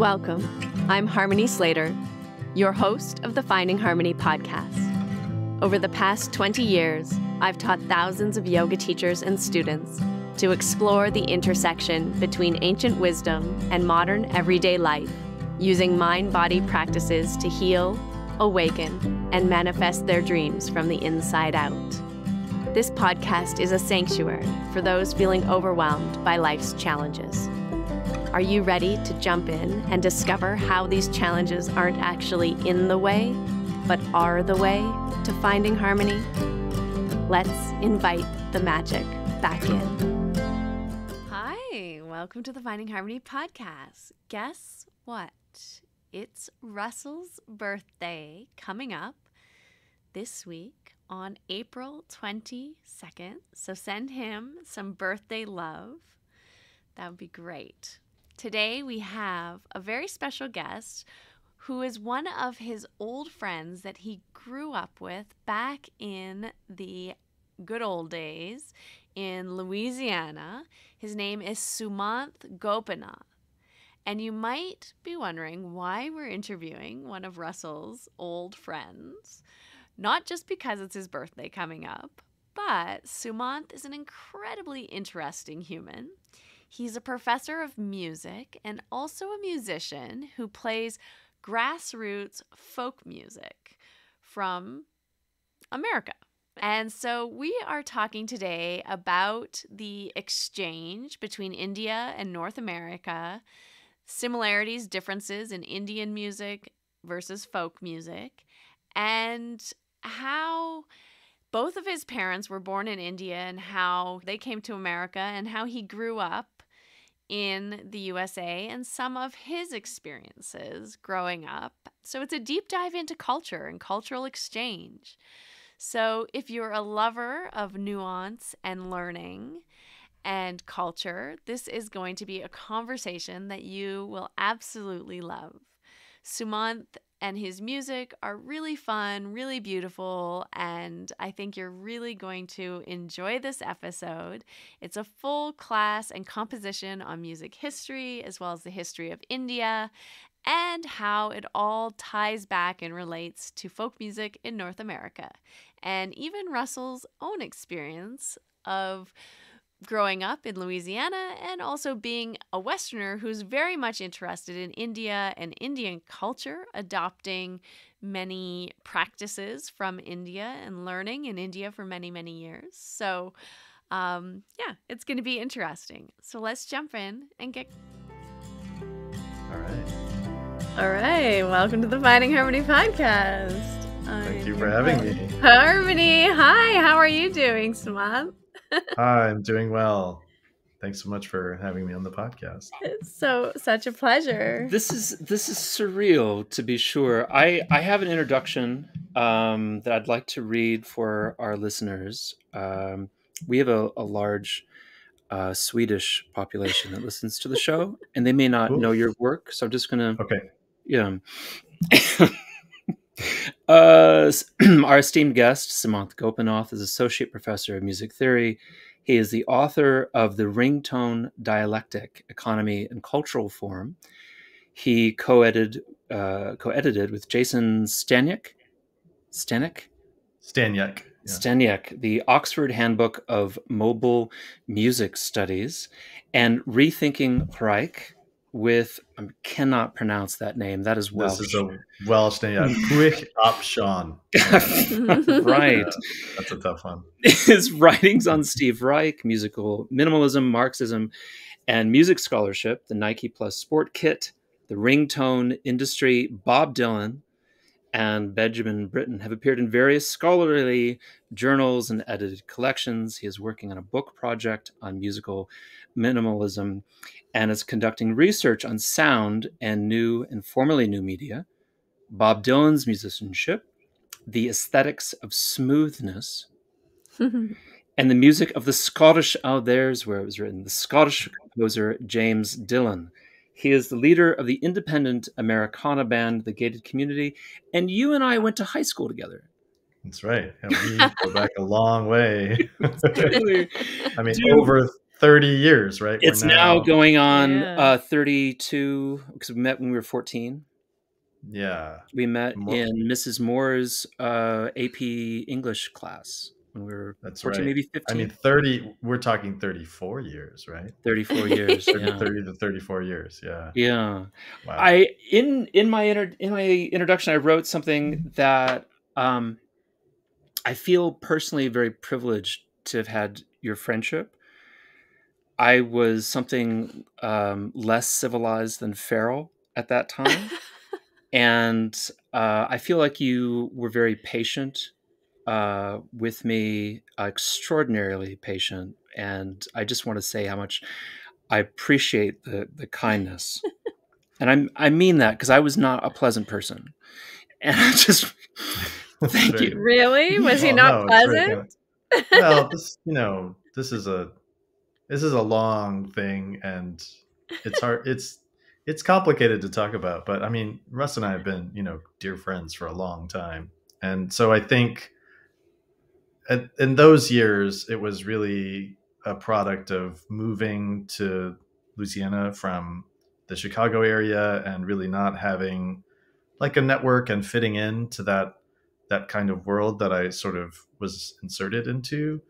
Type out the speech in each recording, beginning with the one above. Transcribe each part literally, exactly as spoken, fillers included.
Welcome. I'm Harmony Slater, your host of the Finding Harmony podcast. Over the past twenty years, I've taught thousands of yoga teachers and students to explore the intersection between ancient wisdom and modern everyday life, using mind-body practices to heal, awaken, and manifest their dreams from the inside out. This podcast is a sanctuary for those feeling overwhelmed by life's challenges. Are you ready to jump in and discover how these challenges aren't actually in the way, but are the way to finding harmony? Let's invite the magic back in. Hi, welcome to the Finding Harmony podcast. Guess what? It's Russell's birthday coming up this week on April twenty-second. So send him some birthday love. That would be great. Today we have a very special guest who is one of his old friends that he grew up with back in the good old days in Louisiana. His name is Sumanth Gopinath. And you might be wondering why we're interviewing one of Russell's old friends, not just because it's his birthday coming up, but Sumanth is an incredibly interesting human. He's a professor of music and also a musician who plays grassroots folk music from America. And so we are talking today about the exchange between India and North America, similarities, differences in Indian music versus folk music, and how both of his parents were born in India and how they came to America and how he grew up in the U S A and some of his experiences growing up. So it's a deep dive into culture and cultural exchange. So if you're a lover of nuance and learning and culture, this is going to be a conversation that you will absolutely love. Sumanth and his music are really fun, really beautiful, and I think you're really going to enjoy this episode. It's a full class and composition on music history, as well as the history of India, and how it all ties back and relates to folk music in North America, and even Russell's own experience of growing up in Louisiana and also being a Westerner who's very much interested in India and Indian culture, adopting many practices from India and learning in India for many, many years. So, um, yeah, it's going to be interesting. So let's jump in and get... All right. All right. Welcome to the Finding Harmony podcast. Thank I'm you for having Harmony. me. Harmony. Hi. How are you doing, Sumanth? Hi, I'm doing well. Thanks so much for having me on the podcast. It's so such a pleasure. This is this is surreal, to be sure. I, I have an introduction um, that I'd like to read for our listeners. Um, we have a, a large uh, Swedish population that listens to the show, and they may not Ooh. know your work. So I'm just going to. Okay. Yeah. Uh, our esteemed guest, Sumanth Gopinath, is Associate Professor of Music Theory. He is the author of The Ringtone Dialectic, Economy and Cultural Form. He co-edited, uh, co-edited with Jason Stanyek, Stanyek? Stanyek. Yeah. Stanyek, the Oxford Handbook of Mobile Music Studies, and Rethinking Reich, with I um, cannot pronounce that name. That is Welsh. This is a Welsh name. Yeah. Quick up, Sean. Right. Yeah, that's a tough one. His writings on Steve Reich, musical minimalism, Marxism, and music scholarship, the Nike plus sport kit, the ringtone industry, Bob Dylan, and Benjamin Britten have appeared in various scholarly journals and edited collections. He is working on a book project on musical minimalism and is conducting research on sound and new and formerly new media, Bob Dylan's musicianship, the aesthetics of smoothness, and the music of the Scottish, oh, there's where it was written, the Scottish composer James Dylan. He is the leader of the independent Americana band, The Gated Community, and you and I went to high school together. That's right. And we go back a long way. I mean, Dude. over thirty years, right? It's now, now going on yeah. uh, thirty-two, because we met when we were fourteen. Yeah. We met More. in Missus Moore's uh, A P English class when we were That's fourteen, right. maybe fifteen. I mean, thirty, we're talking thirty-four years, right? thirty-four years, yeah. thirty to thirty-four years, yeah. Yeah. Wow. I, in, in, my inter in my introduction, I wrote something that um, I feel personally very privileged to have had your friendship. I was something um, less civilized than feral at that time. And uh, I feel like you were very patient uh, with me, extraordinarily patient. And I just want to say how much I appreciate the, the kindness. And I'm, I mean that because I was not a pleasant person. And I just, thank very, you. Really? Was he not oh, no, pleasant? Very, uh, well, this, you know, this is a... This is a long thing, and it's hard. It's it's complicated to talk about. But I mean, Russ and I have been, you know, dear friends for a long time, and so I think, at, in those years, it was really a product of moving to Louisiana from the Chicago area, and really not having like a network and fitting into that that kind of world that I sort of was inserted into.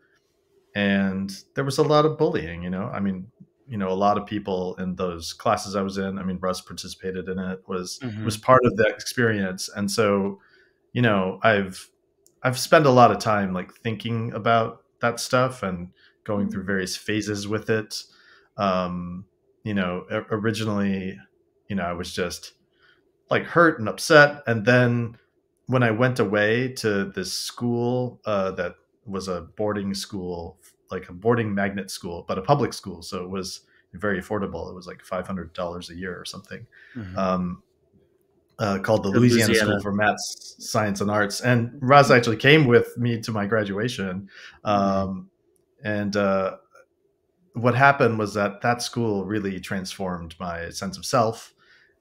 And there was a lot of bullying, you know, I mean, you know, a lot of people in those classes I was in, I mean, Russ participated in it, was, mm-hmm. was part of that experience. And so, you know, I've, I've spent a lot of time like thinking about that stuff and going through various phases with it. Um, you know, originally, you know, I was just like hurt and upset. And then when I went away to this school uh, that, was a boarding school, like a boarding magnet school, but a public school. So it was very affordable. It was like five hundred dollars a year or something, mm-hmm. um, uh, called the, the Louisiana, Louisiana School for Math, Science, and Arts. And Roz actually came with me to my graduation. Um, and uh, what happened was that that school really transformed my sense of self.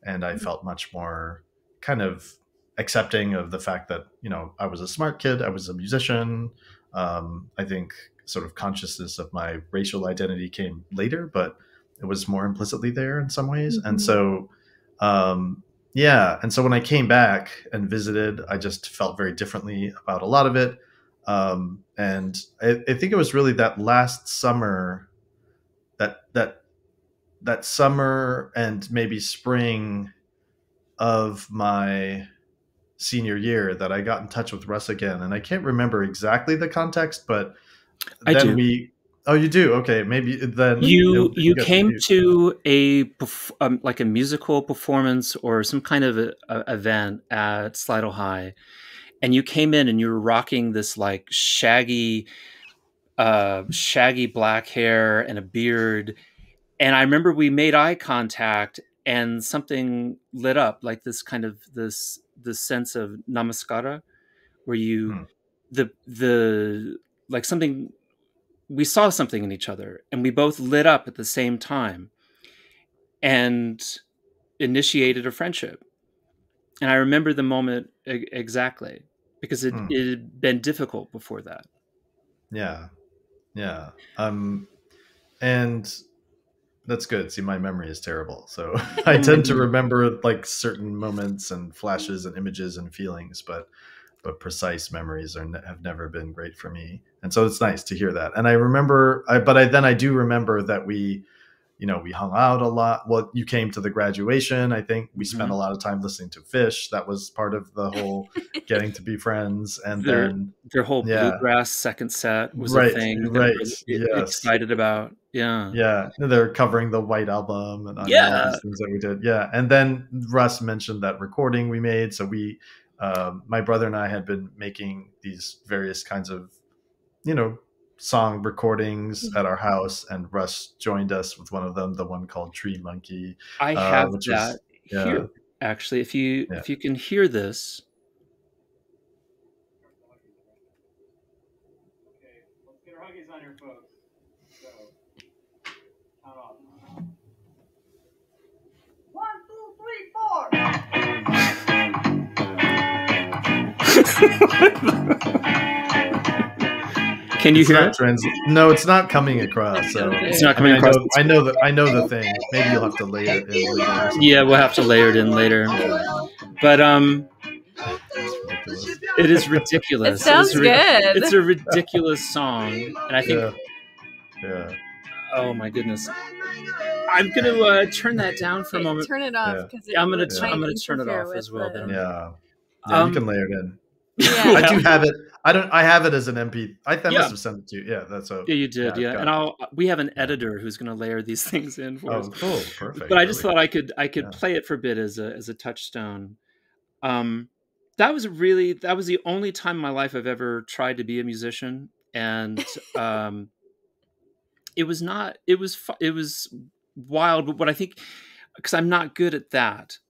And I mm-hmm. felt much more kind of accepting of the fact that, you know, I was a smart kid, I was a musician. Um, I think sort of consciousness of my racial identity came later, but it was more implicitly there in some ways. Mm-hmm. And so, um, yeah. And so when I came back and visited, I just felt very differently about a lot of it. Um, and I, I think it was really that last summer, that, that, that summer and maybe spring of my senior year that I got in touch with Russ again. And I can't remember exactly the context, but I then do. we, oh, you do. Okay. Maybe then you, you came to, to a, um, like a musical performance or some kind of a, a event at Slido High. And you came in and you were rocking this like shaggy, uh, shaggy black hair and a beard. And I remember we made eye contact and something lit up, like this kind of this, the sense of namaskara, where you, hmm. the, the, like something, we saw something in each other and we both lit up at the same time and initiated a friendship. And I remember the moment e exactly because it, hmm. it had been difficult before that. Yeah. Yeah. Um, and that's good. See, my memory is terrible. So I tend to remember like certain moments and flashes and images and feelings, but, but precise memories are, have never been great for me. And so it's nice to hear that. And I remember, I, but I, then I do remember that we, you know, we hung out a lot. Well, you came to the graduation. I think we spent mm-hmm. a lot of time listening to Fish. That was part of the whole getting to be friends. And their, then their whole yeah. bluegrass second set was right, a thing. That right. we were yes. excited about. Yeah. Yeah. They're covering the White Album and yeah. all these things that we did. Yeah. And then Russ mentioned that recording we made. So we, um, my brother and I had been making these various kinds of, you know, song recordings at our house, and Russ joined us with one of them, the one called Tree Monkey. I uh, have that is, yeah. here, actually. If you yeah. if you can hear this, okay, let's get our huggies on here, folks. So, count off. One, two, three, four. Can Can you it's hear it? Trans no, it's not coming across. So it's not coming I mean, across. I know, I know the I know the thing. Maybe you'll have to layer it in later. Yeah, we'll have to layer it in later. But um, it is ridiculous. It sounds it good. It's a ridiculous song, and I think. Yeah. yeah. Oh my goodness. I'm going to uh, turn that down for a moment. Turn it off. Yeah. It I'm going to yeah. I'm going to turn it off as well. Then. Yeah. yeah um, you can layer it in. Yeah. I do have it. I don't. I have it as an M P. I, I yeah. must have sent it to you. Yeah, that's so. Yeah, you did. Yeah, yeah. and I'll. We have an editor who's going to layer these things in for us. Oh, cool, perfect. But I just really. thought I could. I could yeah. play it for a bit as a as a touchstone. Um, that was really. That was the only time in my life I've ever tried to be a musician, and um, it was not. It was. It was wild. But what I think, because I'm not good at that.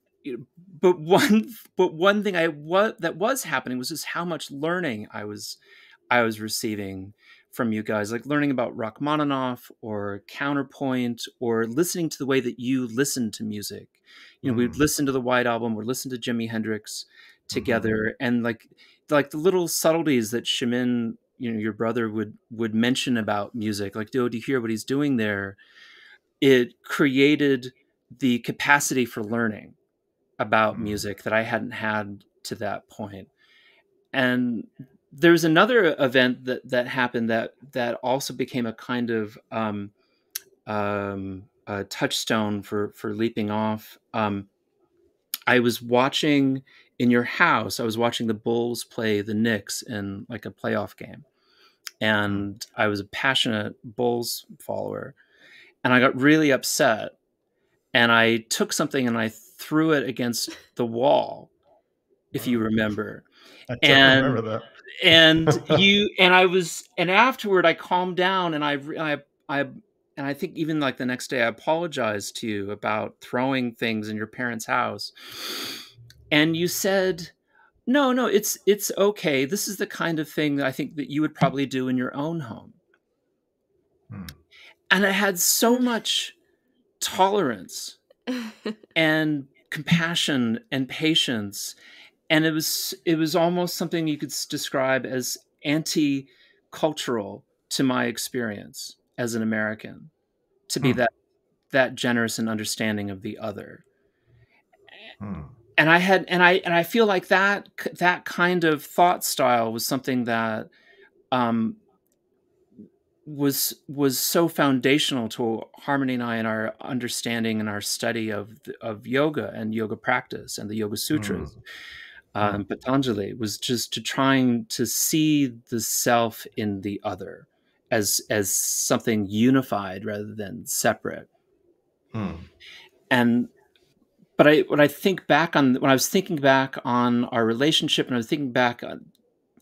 But one, but one thing I was that was happening was just how much learning I was, I was receiving from you guys, like learning about Rachmaninoff or counterpoint, or listening to the way that you listen to music. You know, mm-hmm. we'd listen to the White Album, we'd listen to Jimi Hendrix together, mm-hmm. and like, like the little subtleties that Shemin, you know, your brother would would mention about music, like, oh, do you hear what he's doing there? It created the capacity for learning about music that I hadn't had to that point. And there's another event that, that happened that, that also became a kind of um, um, a touchstone for, for leaping off. Um, I was watching in your house, I was watching the Bulls play the Knicks in like a playoff game. And I was a passionate Bulls follower. And I got really upset. And I took something and I threw it against the wall, if you remember. I don't and, remember that. and you and I was and afterward I calmed down and I I I and I think even like the next day I apologized to you about throwing things in your parents' house. And you said, "No, no, it's it's okay. This is the kind of thing that I think that you would probably do in your own home." Hmm. And I had so much tolerance and compassion and patience, and it was it was almost something you could describe as anti-cultural to my experience as an American, to be mm. that that generous and understanding of the other. Mm. And I had and I and I feel like that that kind of thought style was something that um, was was so foundational to Harmony and I in our understanding and our study of the, of yoga and yoga practice and the Yoga Sutras. Mm. Um, Patanjali was just to trying to see the self in the other as as something unified rather than separate. Mm. And but I when I think back on when I was thinking back on our relationship and I was thinking back on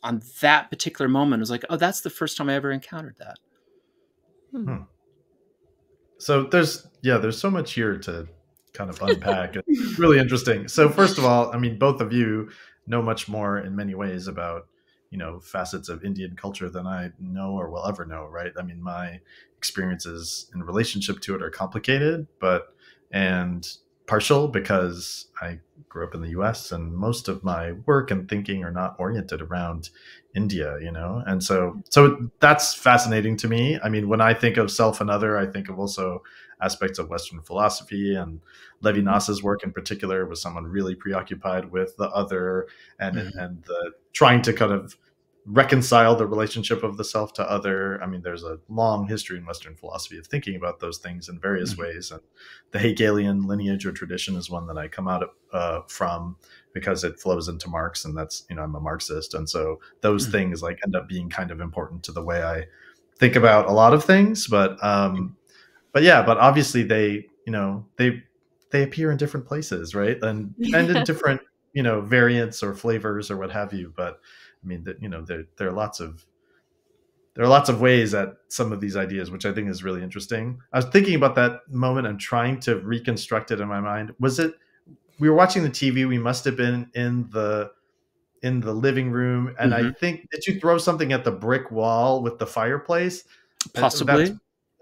on that particular moment, I was like, oh, that's the first time I ever encountered that. Hmm. So there's, yeah, there's so much here to kind of unpack. It's really interesting. So first of all, I mean, both of you know much more in many ways about, you know, facets of Indian culture than I know or will ever know, right? I mean, my experiences in relationship to it are complicated, but, and partial because I grew up in the U S and most of my work and thinking are not oriented around India, you know? And so, so that's fascinating to me. I mean, when I think of self and other, I think of also aspects of Western philosophy, and Levinas's work in particular was someone really preoccupied with the other and, mm-hmm. and the trying to kind of reconcile the relationship of the self to other. I mean, there's a long history in Western philosophy of thinking about those things in various mm-hmm. ways. And the Hegelian lineage or tradition is one that I come out of, uh, from because it flows into Marx, and that's, you know, I'm a Marxist. And so those mm-hmm. things like end up being kind of important to the way I think about a lot of things, but, um, but yeah, but obviously they, you know, they, they appear in different places, right? And, and in different, you know, variants or flavors or what have you. But I mean, that, you know, there, there are lots of, there are lots of ways at some of these ideas, which I think is really interesting. I was thinking about that moment and trying to reconstruct it in my mind. Was it, we were watching the T V. We must've been in the, in the living room. And mm-hmm. I think, did you throw something at the brick wall with the fireplace? Possibly. That's,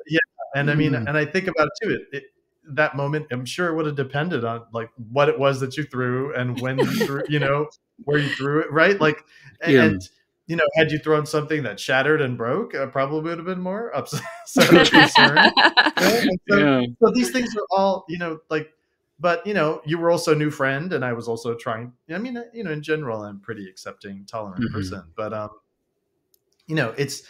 yeah. And mm. I mean, and I think about it too. It, it, that moment, I'm sure it would have depended on like what it was that you threw and when you threw, you know, where you threw it, right? Like, and, yeah. and you know, had you thrown something that shattered and broke, I probably would have been more upset and concerned. Right? And so, yeah. so these things are all, you know, like, but, you know, you were also a new friend, and I was also trying, I mean, you know, in general, I'm pretty accepting, tolerant mm-hmm. person, but, um, you know, it's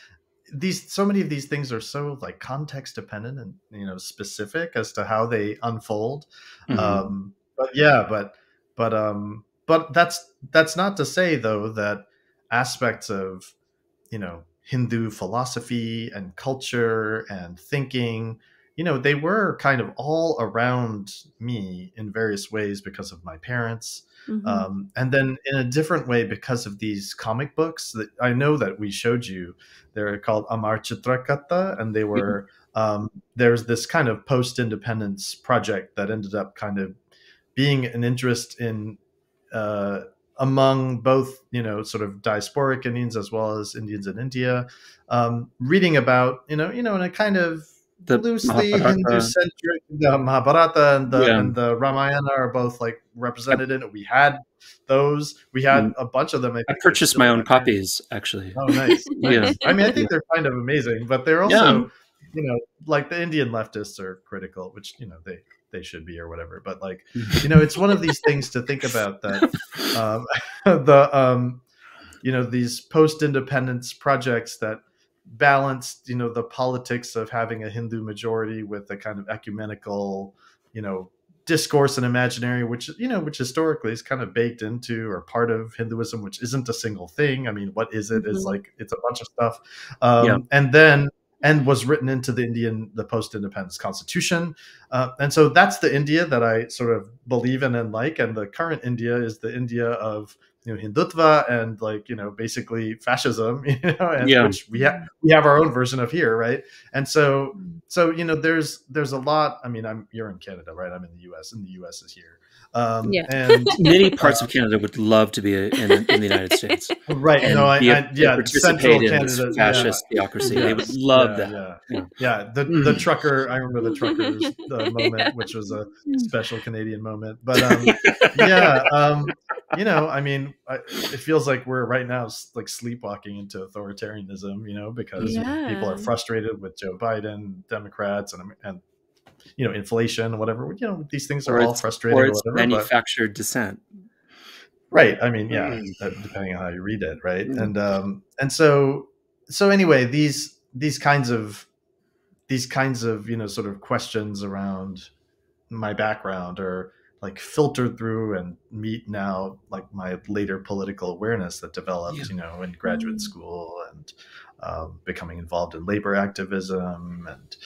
these, so many of these things are so like context dependent and, you know, specific as to how they unfold. Mm-hmm. Um, but yeah, but, but, um, but that's, that's not to say though, that aspects of, you know, Hindu philosophy and culture and thinking, you know, they were kind of all around me in various ways because of my parents. Mm-hmm. Um, and then in a different way, because of these comic books that I know that we showed you, they're called Amar Chitrakatha. And they were, mm-hmm. um, there's this kind of post-independence project that ended up kind of being an interest in, uh, among both, you know, sort of diasporic Indians as well as Indians in India, um, reading about, you know, you know, in a kind of, the loosely Hindu-centric, the Mahabharata and the, yeah. and the Ramayana are both like represented in it. We had those. We had mm. a bunch of them. I, I purchased my own there. copies, actually. Oh, nice. nice. Yeah. I mean, I think yeah. they're kind of amazing, but they're also, yeah. you know, like the Indian leftists are critical, which, you know, they, they should be or whatever. But like, you know, it's one of these things to think about that um, the, um, you know, these post-independence projects that balanced, you know, the politics of having a Hindu majority with a kind of ecumenical, you know, discourse and imaginary, which, you know, which historically is kind of baked into or part of Hinduism, which isn't a single thing. I mean, what is it? Mm-hmm. Is like, it's a bunch of stuff. Um, yeah. And then, and was written into the Indian, the post-independence constitution. Uh, and so that's the India that I sort of believe in and like, and the current India is the India of, you know, Hindutva and like, you know, basically fascism, you know, and yeah. which we have, we have our own version of here. Right. And so, so, you know, there's, there's a lot, I mean, I'm, you're in Canada, right? I'm in the U S and the U S is here. Um, yeah. and many parts uh, of Canada would love to be in, in the United States. Right. And no, I, be, I yeah. Central in Canada, fascist yeah. theocracy. Yes. They would love yeah, that. Yeah. yeah. yeah. The, mm. the trucker, I remember the trucker's uh, moment, yeah. which was a special Canadian moment, but, um, yeah. Um, you know, I mean, I, it feels like we're right now like sleepwalking into authoritarianism, you know, because yeah. people are frustrated with Joe Biden, Democrats, and and you know, inflation and whatever. You know, these things are all frustrating. Or it's or whatever, manufactured but, dissent, right? I mean, yeah, mm. depending on how you read it, right? Mm. And um, and so so anyway, these these kinds of these kinds of you know sort of questions around my background are like filtered through and meet now like my later political awareness that developed, yeah. you know, in graduate school and um, becoming involved in labor activism and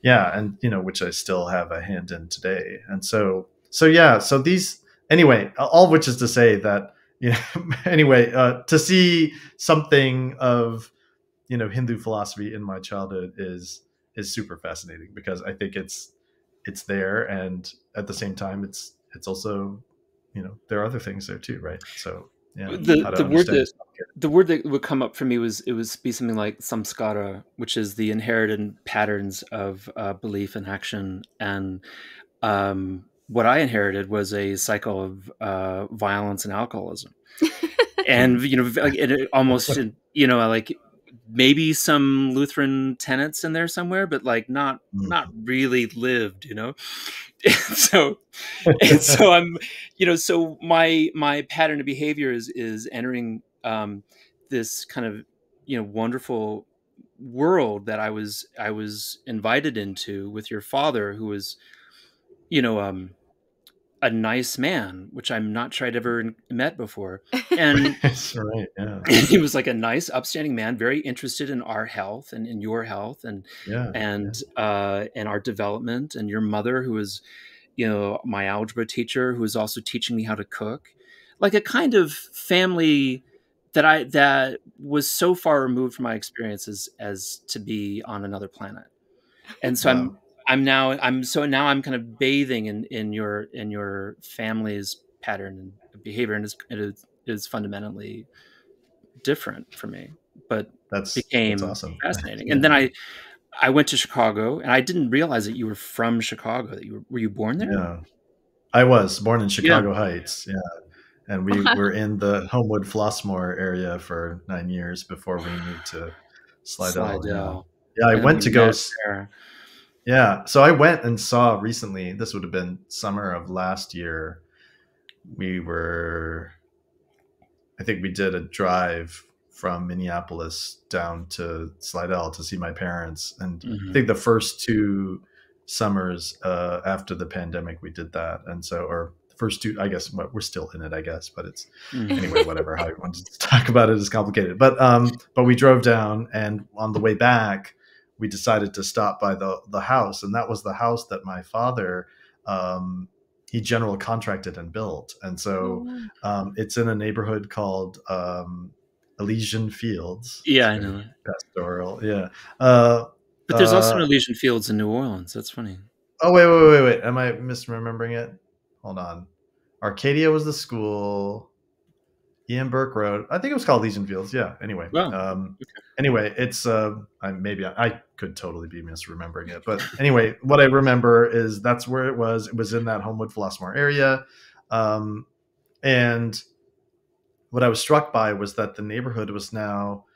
yeah. And, you know, which I still have a hand in today. And so, so yeah, so these, anyway, all of which is to say that, you know, anyway, uh, to see something of, you know, Hindu philosophy in my childhood is, is super fascinating because I think it's, it's there. And at the same time, it's, it's also, you know, there are other things there too, right? So yeah, the, the word that the word that would come up for me was it was be something like samskara, which is the inherited patterns of uh, belief and action. And um, what I inherited was a cycle of uh, violence and alcoholism, and you know, like, it almost you know like. Maybe some Lutheran tenets in there somewhere, but like not, not really lived, you know? And so, and so I'm, you know, so my, my pattern of behavior is, is entering, um, this kind of, you know, wonderful world that I was, I was invited into with your father, who was, you know, um, a nice man, which I'm not sure I'd ever met before, and that's right, yeah. he was like a nice, upstanding man, very interested in our health and in your health, and yeah, and yeah. uh, and our development. And your mother, who was, you know, my algebra teacher, who was also teaching me how to cook, like a kind of family that I that was so far removed from my experiences as to be on another planet. And so wow. I'm. I'm now I'm so now I'm kind of bathing in, in your in your family's pattern and behavior, and it is, it is fundamentally different for me, but that's became that's awesome. Fascinating. Yeah. And then I I went to Chicago, and I didn't realize that you were from Chicago. That you were, were you born there? Yeah, I was born in Chicago yeah. Heights. Yeah, And we were in the Homewood Flossmoor area for nine years before we moved to Slidell. Yeah, yeah I and went to go. There. Yeah, so I went and saw recently. This would have been summer of last year. We were, I think we did a drive from Minneapolis down to Slidell to see my parents. And mm-hmm. I think the first two summers uh, after the pandemic, we did that. And so, or first two, I guess well, we're still in it, I guess, but it's mm. anyway, whatever, how you want to talk about it is complicated. But, um, but we drove down, and on the way back, we decided to stop by the, the house. And that was the house that my father, um, he general contracted and built. And so um, it's in a neighborhood called um, Elysian Fields. Yeah, it's I know. Pastoral, yeah. Uh, but there's uh, also an Elysian Fields in New Orleans. That's funny. Oh, wait, wait, wait, wait. Am I misremembering it? Hold on. Arcadia was the school. Ian Burke Road. I think it was called Elysian Fields. Yeah, anyway. Wow. Um, okay. Anyway, it's uh, I, maybe I, I could totally be misremembering it. But anyway, what I remember is that's where it was. It was in that Homewood Flossmoor area. Um, and what I was struck by was that the neighborhood was now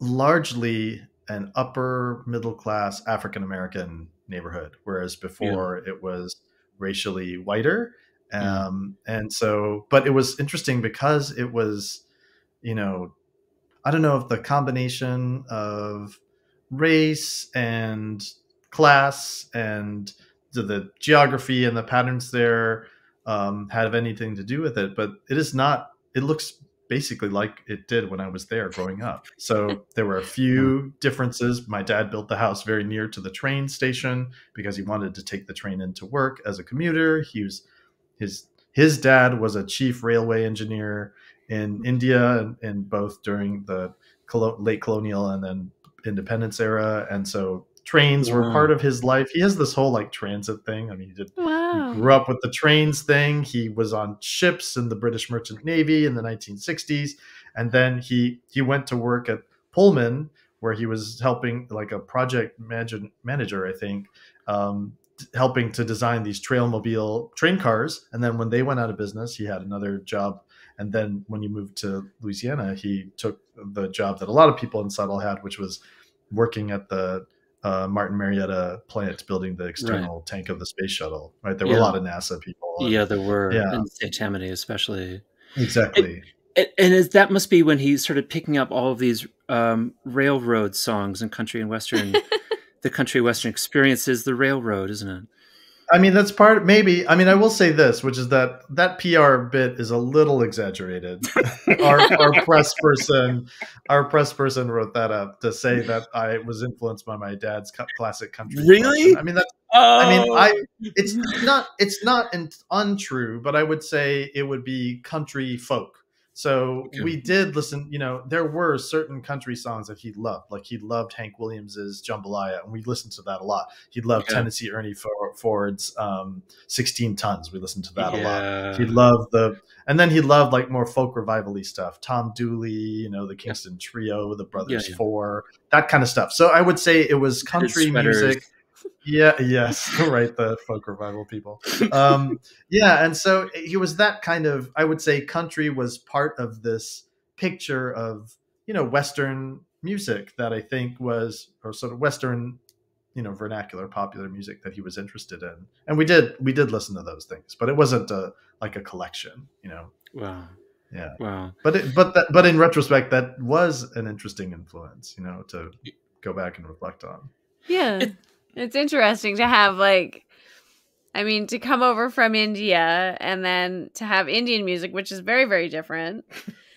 largely an upper middle class African-American neighborhood, whereas before yeah. it was racially whiter. Um, and so, but it was interesting because it was, you know, I don't know if the combination of race and class and the, the geography and the patterns there, um, have anything to do with it, but it is not, it looks basically like it did when I was there growing up. So there were a few differences. My dad built the house very near to the train station because he wanted to take the train into work as a commuter. He was His his dad was a chief railway engineer in India, and, and both during the colo- late colonial and then independence era, and so trains wow. were part of his life. He has this whole like transit thing. I mean, he did wow. he grew up with the trains thing. He was on ships in the British Merchant Navy in the nineteen sixties, and then he he went to work at Pullman, where he was helping like a project manager, manager I think. Um, helping to design these Trailmobile train cars. And then when they went out of business, he had another job. And then when he moved to Louisiana, he took the job that a lot of people in Slidell had, which was working at the uh, Martin Marietta plant, building the external right. tank of the space shuttle, right? There yeah. were a lot of NASA people. And, yeah, there were. Yeah. In Saint Tammany, especially. Exactly. And, and is, that must be when he started picking up all of these um, railroad songs in country and Western the country Western experience is the railroad, isn't it? I mean, that's part of, maybe. I mean, I will say this, which is that that P R bit is a little exaggerated. our, our press person, our press person wrote that up to say that I was influenced by my dad's classic country. Really? Person. I mean, that's, oh. I mean, I, it's not, it's not untrue, but I would say it would be country folk. So okay. we did listen, you know, there were certain country songs that he loved, like he loved Hank Williams's Jambalaya, and we listened to that a lot. He loved yeah. Tennessee Ernie Ford's um, sixteen tons. We listened to that yeah. a lot. He loved the, and then he loved like more folk revival-y stuff. Tom Dooley, you know, the Kingston yeah. Trio, the Brothers yeah, yeah. Four, that kind of stuff. So I would say it was country music. Yeah, yes, right, the folk revival people. Um, yeah, and so he was that kind of, I would say country was part of this picture of, you know, Western music that I think was, or sort of Western, you know, vernacular popular music that he was interested in. And we did, we did listen to those things, but it wasn't a, like a collection, you know. Wow. Yeah. Wow. But, it, but, that, but in retrospect, that was an interesting influence, you know, to go back and reflect on. Yeah. It, It's interesting to have, like, I mean, to come over from India and then to have Indian music, which is very, very different.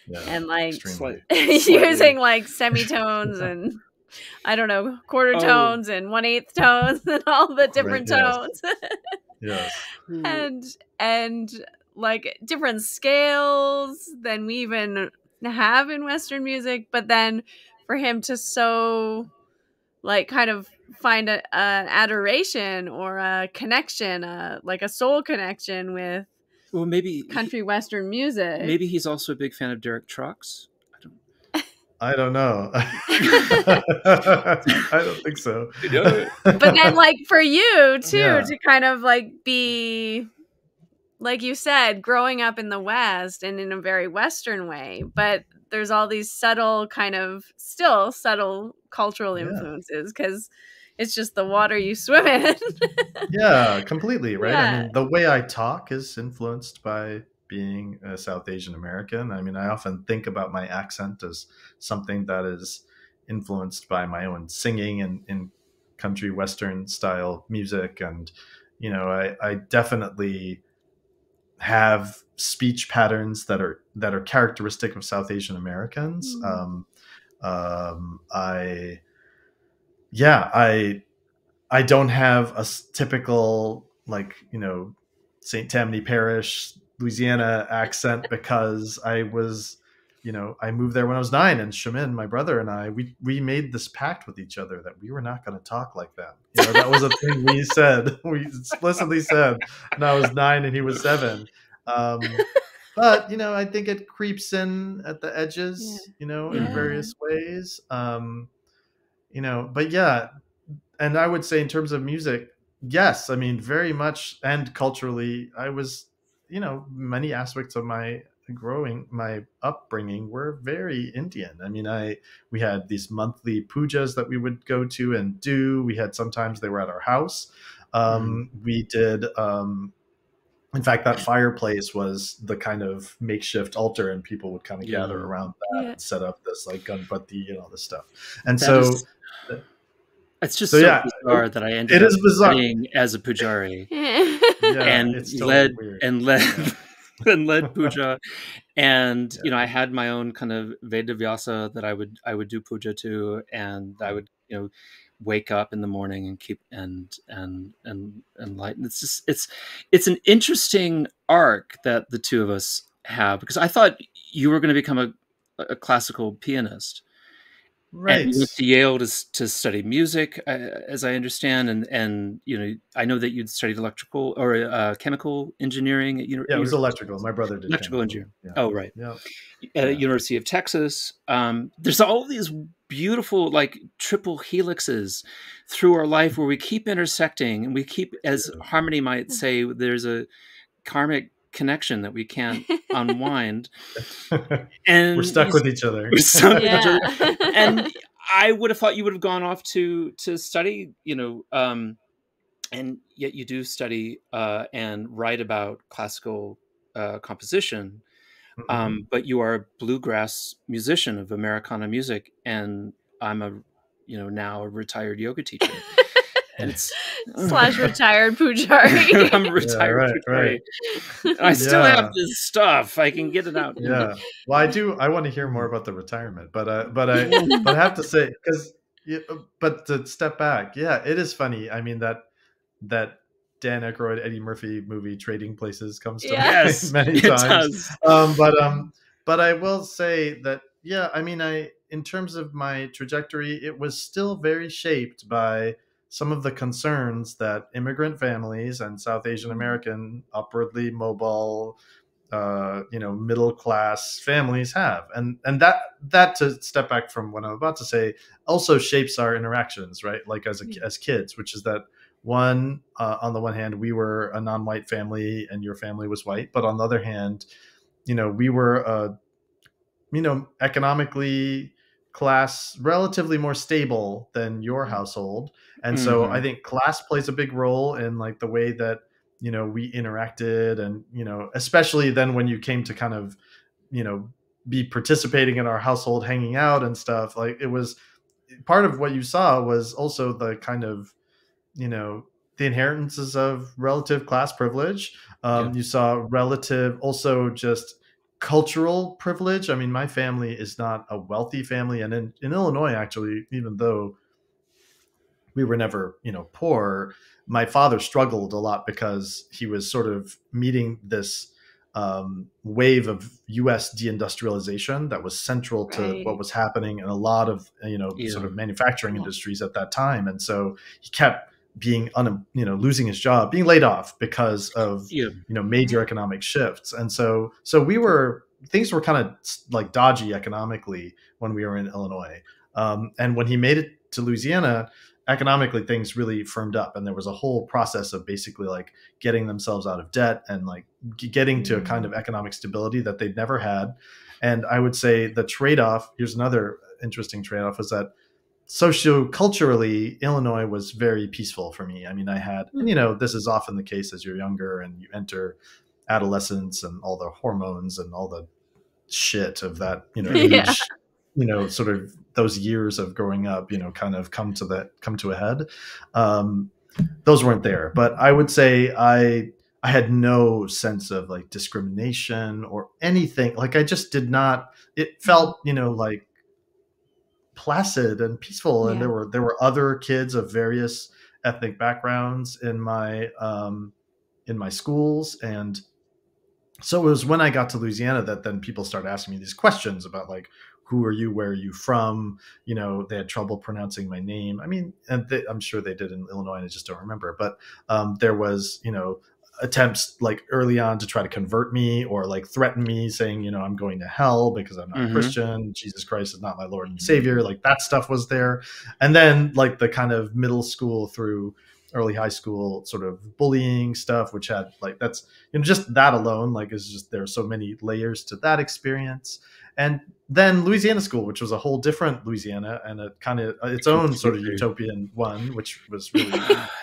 Yeah, and, like, slightly, using, slightly. like, semitones and, I don't know, quarter tones oh. and one-eighth tones and all the different right, tones. Yes. yes. And, and, like, different scales than we even have in Western music. But then for him to so, like, kind of find a, an adoration or a connection, uh, like a soul connection with well, maybe country he, Western music. Maybe he's also a big fan of Derek Trucks. I don't know. I don't think so. But then like for you too, yeah. to kind of like be like you said, growing up in the West and in a very Western way, but there's all these subtle kind of still subtle cultural influences because yeah. it's just the water you swim in. Yeah, completely. Right. Yeah. I mean, the way I talk is influenced by being a South Asian American. I mean, I often think about my accent as something that is influenced by my own singing and in country Western style music. And, you know, I, I definitely have speech patterns that are that are characteristic of South Asian Americans. Mm-hmm. um, um, I, yeah, I, I don't have a typical, like, you know, Saint Tammany Parish, Louisiana accent because I was, you know, I moved there when I was nine, and Shamin, my brother, and I, we, we made this pact with each other that we were not going to talk like that. You know, that was a thing we said, we explicitly said, and I was nine and he was seven. Um, but, you know, I think it creeps in at the edges, yeah. you know, yeah. in various ways, um, you know, but yeah. And I would say in terms of music, yes, I mean, very much. And culturally, I was, you know, many aspects of my growing, my upbringing were very Indian. I mean, I, we had these monthly pujas that we would go to and do. We had, sometimes they were at our house. Um, mm. We did, um, in fact, that fireplace was the kind of makeshift altar, and people would kind of yeah. gather around that yeah. and set up this like gunpati and all this stuff. And that so is, it's just so, so yeah, bizarre it, that I ended it up studying as a pujari. Yeah, and, totally led, and led and yeah. led and led puja, and yeah. you know, I had my own kind of Veda Vyasa that I would I would do puja to, and I would, you know, wake up in the morning and keep and and and and light. And it's just it's it's an interesting arc that the two of us have, because I thought you were going to become a a classical pianist. Right. And you went to Yale to, to study music, uh, as I understand, and and you know, I know that you'd studied electrical or uh, chemical engineering at University. Yeah, it was electrical. My brother did electrical engineering. Yeah. Oh, right. Yeah. At yeah. University of Texas. Um, there's all these beautiful like triple helixes through our life where we keep intersecting, and we keep, as yeah. Harmony might say, there's a karmic connection that we can't unwind, and we're stuck with each other. We're stuck yeah. with each other. And I would have thought you would have gone off to to study, you know, um, and yet you do study uh, and write about classical uh, composition. Mm-hmm. Um, but you are a bluegrass musician of Americana music, and I'm a, you know, now a retired yoga teacher. And it's slash retired pujari. I'm retired yeah, right, pujari. Right. I still yeah. have this stuff. I can get it out. Yeah. Well, I do. I want to hear more about the retirement, but uh, but I but I have to say, because but to step back, yeah, it is funny. I mean, that that Dan Aykroyd, Eddie Murphy movie Trading Places comes to yes, mind many times. It does. Um, but um, but I will say that yeah, I mean, I in terms of my trajectory, it was still very shaped by some of the concerns that immigrant families and South Asian American upwardly mobile, uh, you know, middle class families have, and and that that to step back from what I'm about to say also shapes our interactions, right? Like as a, as kids, which is that one uh, on the one hand we were a non-white family and your family was white, but on the other hand, you know, we were uh, you know, economically class relatively more stable than your household. And so mm-hmm. I think class plays a big role in like the way that, you know, we interacted, and, you know, especially then when you came to kind of, you know, be participating in our household, hanging out and stuff, like it was part of what you saw was also the kind of, you know, the inheritances of relative class privilege. Um, yeah. You saw relative also just cultural privilege. I mean, my family is not a wealthy family, and in, in Illinois, actually, even though we were never, you know, poor, my father struggled a lot because he was sort of meeting this um, wave of U S deindustrialization that was central right. to what was happening in a lot of, you know, yeah. sort of manufacturing yeah. industries at that time, and so he kept being, un, you know, losing his job, being laid off because of, yeah. you know, major economic shifts. And so, so we were, things were kind of like dodgy economically when we were in Illinois. Um, and when he made it to Louisiana, economically things really firmed up, and there was a whole process of basically like getting themselves out of debt and like getting to a kind of economic stability that they'd never had. And I would say the trade-off, here's another interesting trade-off, is that socioculturally, Illinois was very peaceful for me. I mean, I had, and you know, this is often the case as you're younger and you enter adolescence and all the hormones and all the shit of that, you know, age, yeah. you know, sort of those years of growing up, you know, kind of come to the, come to a head. Um, those weren't there, but I would say I, I had no sense of like discrimination or anything. Like I just did not, it felt, you know, like placid and peaceful. Yeah. And there were, there were other kids of various ethnic backgrounds in my, um, in my schools. And so it was when I got to Louisiana that then people started asking me these questions about like, who are you? Where are you from? You know, they had trouble pronouncing my name. I mean, and they, I'm sure they did in Illinois, and I just don't remember. But um, there was, you know, attempts like early on to try to convert me or like threaten me, saying, you know, I'm going to hell because I'm not mm-hmm. a Christian. Jesus Christ is not my Lord and Savior. Like that stuff was there. And then like the kind of middle school through early high school sort of bullying stuff, which had like, that's, you know, just that alone, like is just, there are so many layers to that experience. And then Louisiana School, which was a whole different Louisiana and a kind of its own sort of utopian one, which was really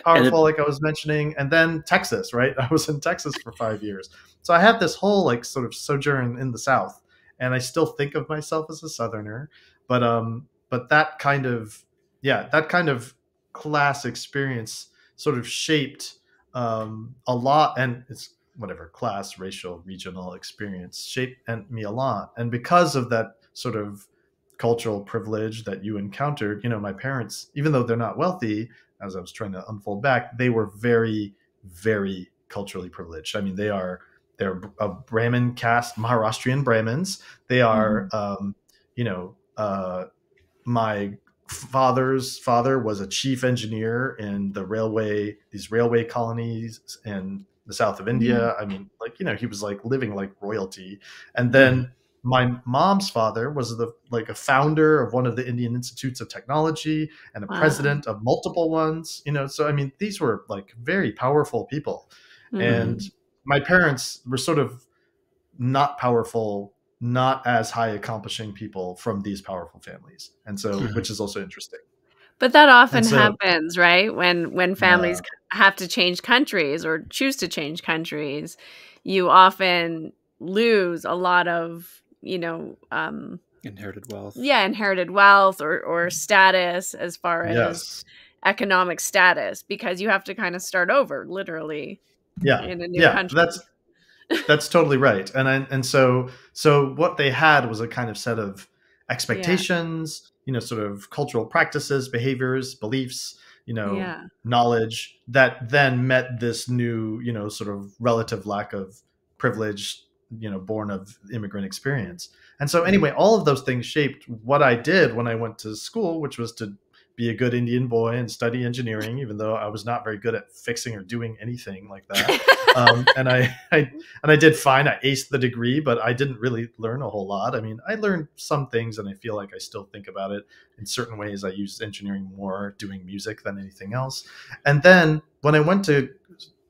powerful, it, like I was mentioning. And then Texas, right? I was in Texas for five years. So I had this whole like sort of sojourn in the South, and I still think of myself as a Southerner, but, um, but that kind of, yeah, that kind of class experience sort of shaped um, a lot, and it's whatever class, racial, regional experience shaped me a lot. And because of that sort of cultural privilege that you encountered, you know, my parents, even though they're not wealthy, as I was trying to unfold back, they were very, very culturally privileged. I mean, they are, they're a Brahmin caste, Maharashtrian Brahmins. They are, mm-hmm. um, you know, uh, my father's father was a chief engineer in the railway, these railway colonies in the south of India. Mm-hmm. I mean, like, you know, he was like living like royalty. And then my mom's father was the like a founder of one of the Indian Institutes of Technology and a wow. president of multiple ones, you know. So, I mean, these were like very powerful people. Mm-hmm. And my parents were sort of not powerful, not as high accomplishing people from these powerful families. And so, mm-hmm. which is also interesting. But that often so, happens, right? When, when families yeah. have to change countries or choose to change countries, you often lose a lot of, you know, um, inherited wealth. Yeah. Inherited wealth or, or status as far as yes. economic status, because you have to kind of start over literally yeah. in a new yeah, country. That's, that's totally right. And I, and so, so what they had was a kind of set of expectations, yeah. you know, sort of cultural practices, behaviors, beliefs, you know, yeah. knowledge that then met this new, you know, sort of relative lack of privilege, you know, born of immigrant experience. And so anyway, all of those things shaped what I did when I went to school, which was to be a good Indian boy and study engineering, even though I was not very good at fixing or doing anything like that. um, and I, I, and I did fine. I aced the degree, but I didn't really learn a whole lot. I mean, I learned some things, and I feel like I still think about it in certain ways. I used engineering more doing music than anything else. And then when I went to,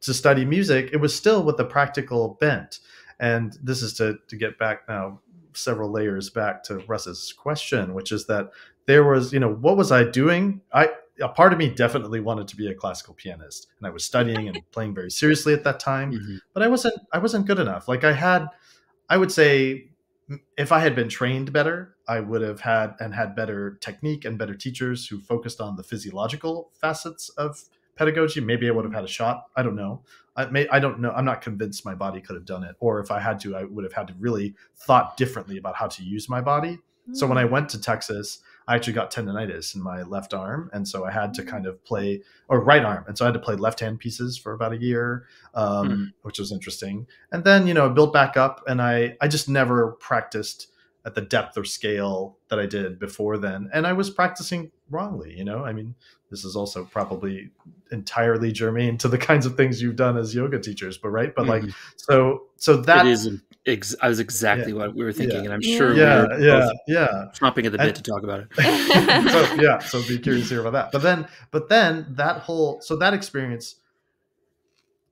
to study music, it was still with the practical bent. And this is to, to get back now several layers back to Russ's question, which is that there was, you know, what was I doing? I, a part of me definitely wanted to be a classical pianist, and I was studying and playing very seriously at that time, mm-hmm. but I wasn't, I wasn't good enough. Like I had, I would say if I had been trained better, I would have had and had better technique and better teachers who focused on the physiological facets of pedagogy. Maybe I would have had a shot. I don't know. I may, I don't know. I'm not convinced my body could have done it. Or if I had to, I would have had to really thought differently about how to use my body. Mm-hmm. So when I went to Texas, I actually got tendonitis in my left arm. And so I had to kind of play, or right arm. And so I had to play left-hand pieces for about a year, um, mm-hmm. which was interesting. And then, you know, I built back up, and I, I just never practiced at the depth or scale that I did before then. And I was practicing wrongly, you know, I mean, this is also probably entirely germane to the kinds of things you've done as yoga teachers, but right. But mm-hmm. like, so, so that is Ex I was exactly yeah. what we were thinking, yeah. and I'm sure yeah, we were yeah, yeah. chomping at the bit and, to talk about it. So, yeah, so be curious to hear about that. But then, but then that whole, so that experience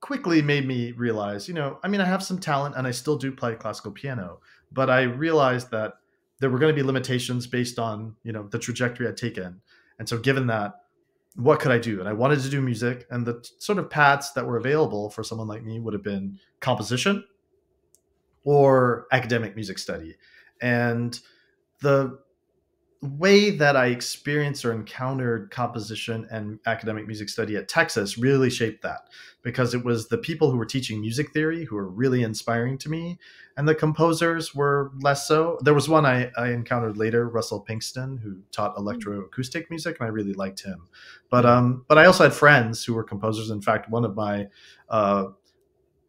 quickly made me realize, you know, I mean, I have some talent and I still do play classical piano, but I realized that there were going to be limitations based on, you know, the trajectory I'd taken. And so given that, what could I do? And I wanted to do music, and the sort of paths that were available for someone like me would have been composition or academic music study. And the way that I experienced or encountered composition and academic music study at Texas really shaped that, because it was the people who were teaching music theory who were really inspiring to me, and the composers were less so. There was one I, I encountered later, Russell Pinkston, who taught electroacoustic music, and I really liked him. But um, but I also had friends who were composers. In fact, one of my uh,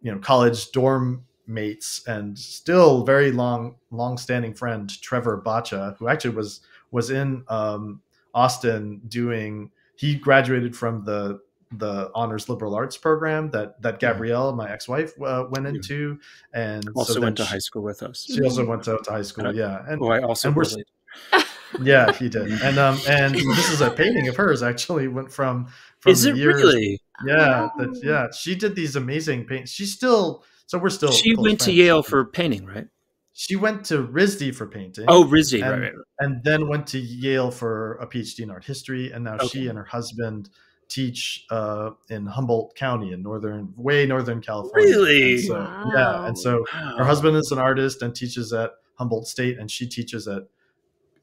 you know college dorm mates and still very long, long-standing friend, Trevor Bacha, who actually was was in um, Austin doing, he graduated from the the honors liberal arts program that that Gabrielle, my ex-wife, uh, went into, and also so went to she, high school with us. She also went to, to high school, and yeah. And oh, I also and we're, yeah, he did. And um, and this is a painting of hers. Actually, went from from is it years, really? Yeah, oh. the, yeah. She did these amazing paintings. She's still so we're still. She went friends. to Yale for painting, right? She went to R I S D for painting. Oh, R I S D, and, right, right, right. And then went to Yale for a P H D in art history. And now okay. she and her husband teach uh, in Humboldt County in northern, way northern California. Really? So, wow. Yeah. And so wow. her husband is an artist and teaches at Humboldt State, and she teaches at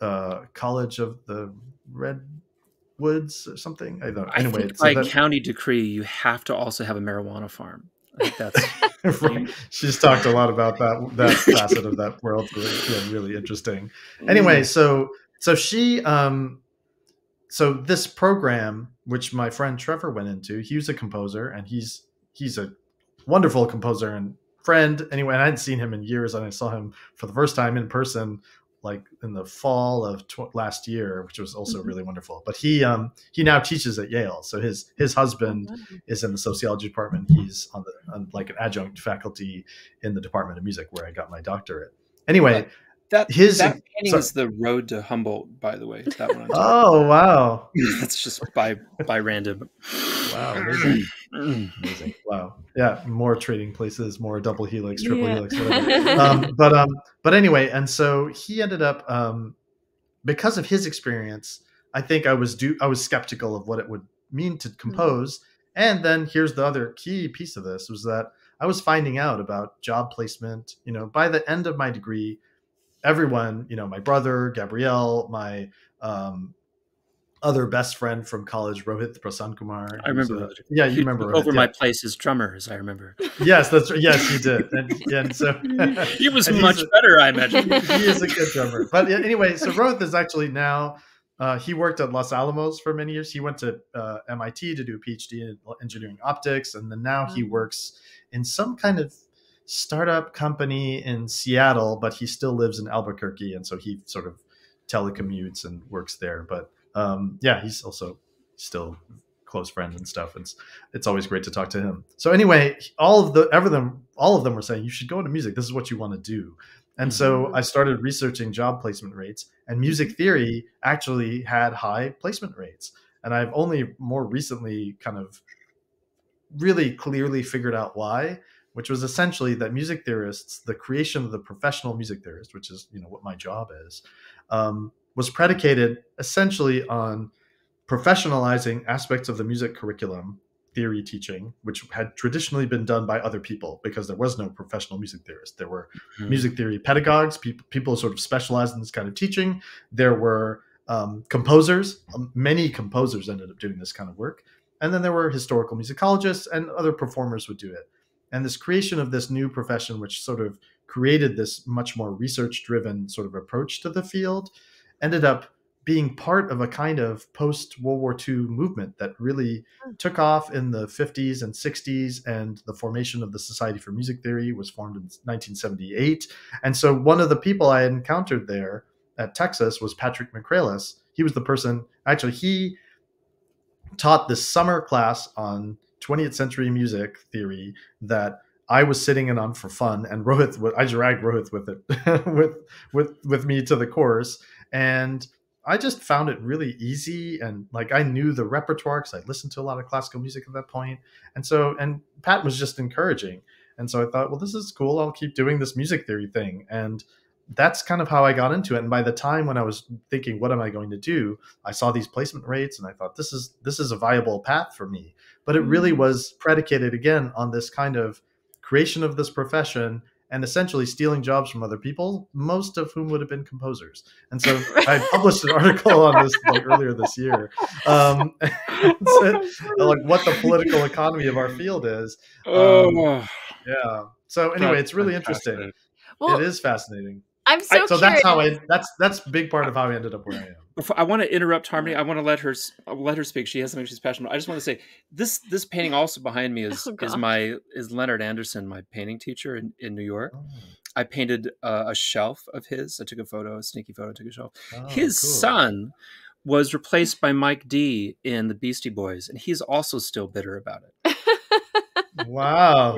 uh, College of the Redwoods or something. I don't know. Anyway, I think by so that, county decree, you have to also have a marijuana farm. Like that's right. She's talked a lot about that that facet of that world. Really, really interesting. Anyway, so so she um so this program, which my friend Trevor went into, he was a composer, and he's he's a wonderful composer and friend. Anyway, and I hadn't seen him in years, and I saw him for the first time in person like in the fall of tw last year, which was also mm-hmm. really wonderful. But he um, he now teaches at Yale. So his his husband mm-hmm. is in the sociology department. He's on the on like an adjunct faculty in the Department of Music, where I got my doctorate. Anyway, yeah. that his that painting sorry. is the Road to Humboldt, by the way. That one. I'm oh wow, that's just by by random. Wow, amazing. Amazing. Wow, yeah, more trading places, more double helix, triple yeah. helix, whatever. um, but um, but anyway, and so he ended up um, because of his experience. I think I was do I was skeptical of what it would mean to compose, mm-hmm. and then here's the other key piece of this was that I was finding out about job placement. You know, by the end of my degree, everyone, you know, my brother Gabrielle, my um. other best friend from college, Rohit Prasankumar. I remember. A, yeah, you remember. Rohit, over yeah. my place as drummer, as I remember. Yes, that's right. Yes, he did. And, and so he was much a, better, I imagine. He is a good drummer. But anyway, so Rohit is actually now. Uh, he worked at Los Alamos for many years. He went to uh, M I T to do a P H D in engineering optics, and then now wow. he works in some kind of startup company in Seattle. But he still lives in Albuquerque, and so he sort of telecommutes and works there. But Um, yeah, he's also still close friends and stuff. It's it's always great to talk to him. So anyway, all of the everything, all of them were saying you should go into music. This is what you want to do. And mm-hmm. so I started researching job placement rates, and music theory actually had high placement rates. And I've only more recently kind of really clearly figured out why, which was essentially that music theorists, the creation of the professional music theorist, which is you know what my job is. Um, was predicated essentially on professionalizing aspects of the music curriculum theory teaching, which had traditionally been done by other people because there was no professional music theorist. There were mm-hmm. music theory pedagogues, people, people sort of specialized in this kind of teaching. There were um, composers. Many composers ended up doing this kind of work. And then there were historical musicologists, and other performers would do it. And this creation of this new profession, which sort of created this much more research-driven sort of approach to the field, ended up being part of a kind of post-World War Two movement that really took off in the fifties and sixties, and the formation of the Society for Music Theory was formed in nineteen seventy-eight. And so one of the people I encountered there at Texas was Patrick McCraelis. He was the person, actually, he taught this summer class on twentieth century music theory that I was sitting in on for fun, and Rohith, I dragged Rohith with it, with with with me to the chorus, and I just found it really easy, and like I knew the repertoire because I listened to a lot of classical music at that point, and so and Pat was just encouraging, and so I thought, well, this is cool. I'll keep doing this music theory thing, and that's kind of how I got into it. And by the time when I was thinking, what am I going to do? I saw these placement rates, and I thought, this is this is a viable path for me. But it really was predicated again on this kind of creation of this profession and essentially stealing jobs from other people, most of whom would have been composers. And so I published an article on this like earlier this year, um, said, like what the political economy of our field is. Um, oh, yeah. So anyway, it's really interesting. Well, it is fascinating. I'm so I, so that's how I that's that's a big part of how I ended up where I am. Before, I want to interrupt Harmony. I want to let her let her speak. She has something she's passionate about. I just want to say this this painting also behind me is oh, is my is Leonard Anderson, my painting teacher in, in New York. Oh. I painted uh, a shelf of his. I took a photo, a sneaky photo, took a shelf. Oh, his cool. son was replaced by Mike D in the Beastie Boys, and he's also still bitter about it. Wow.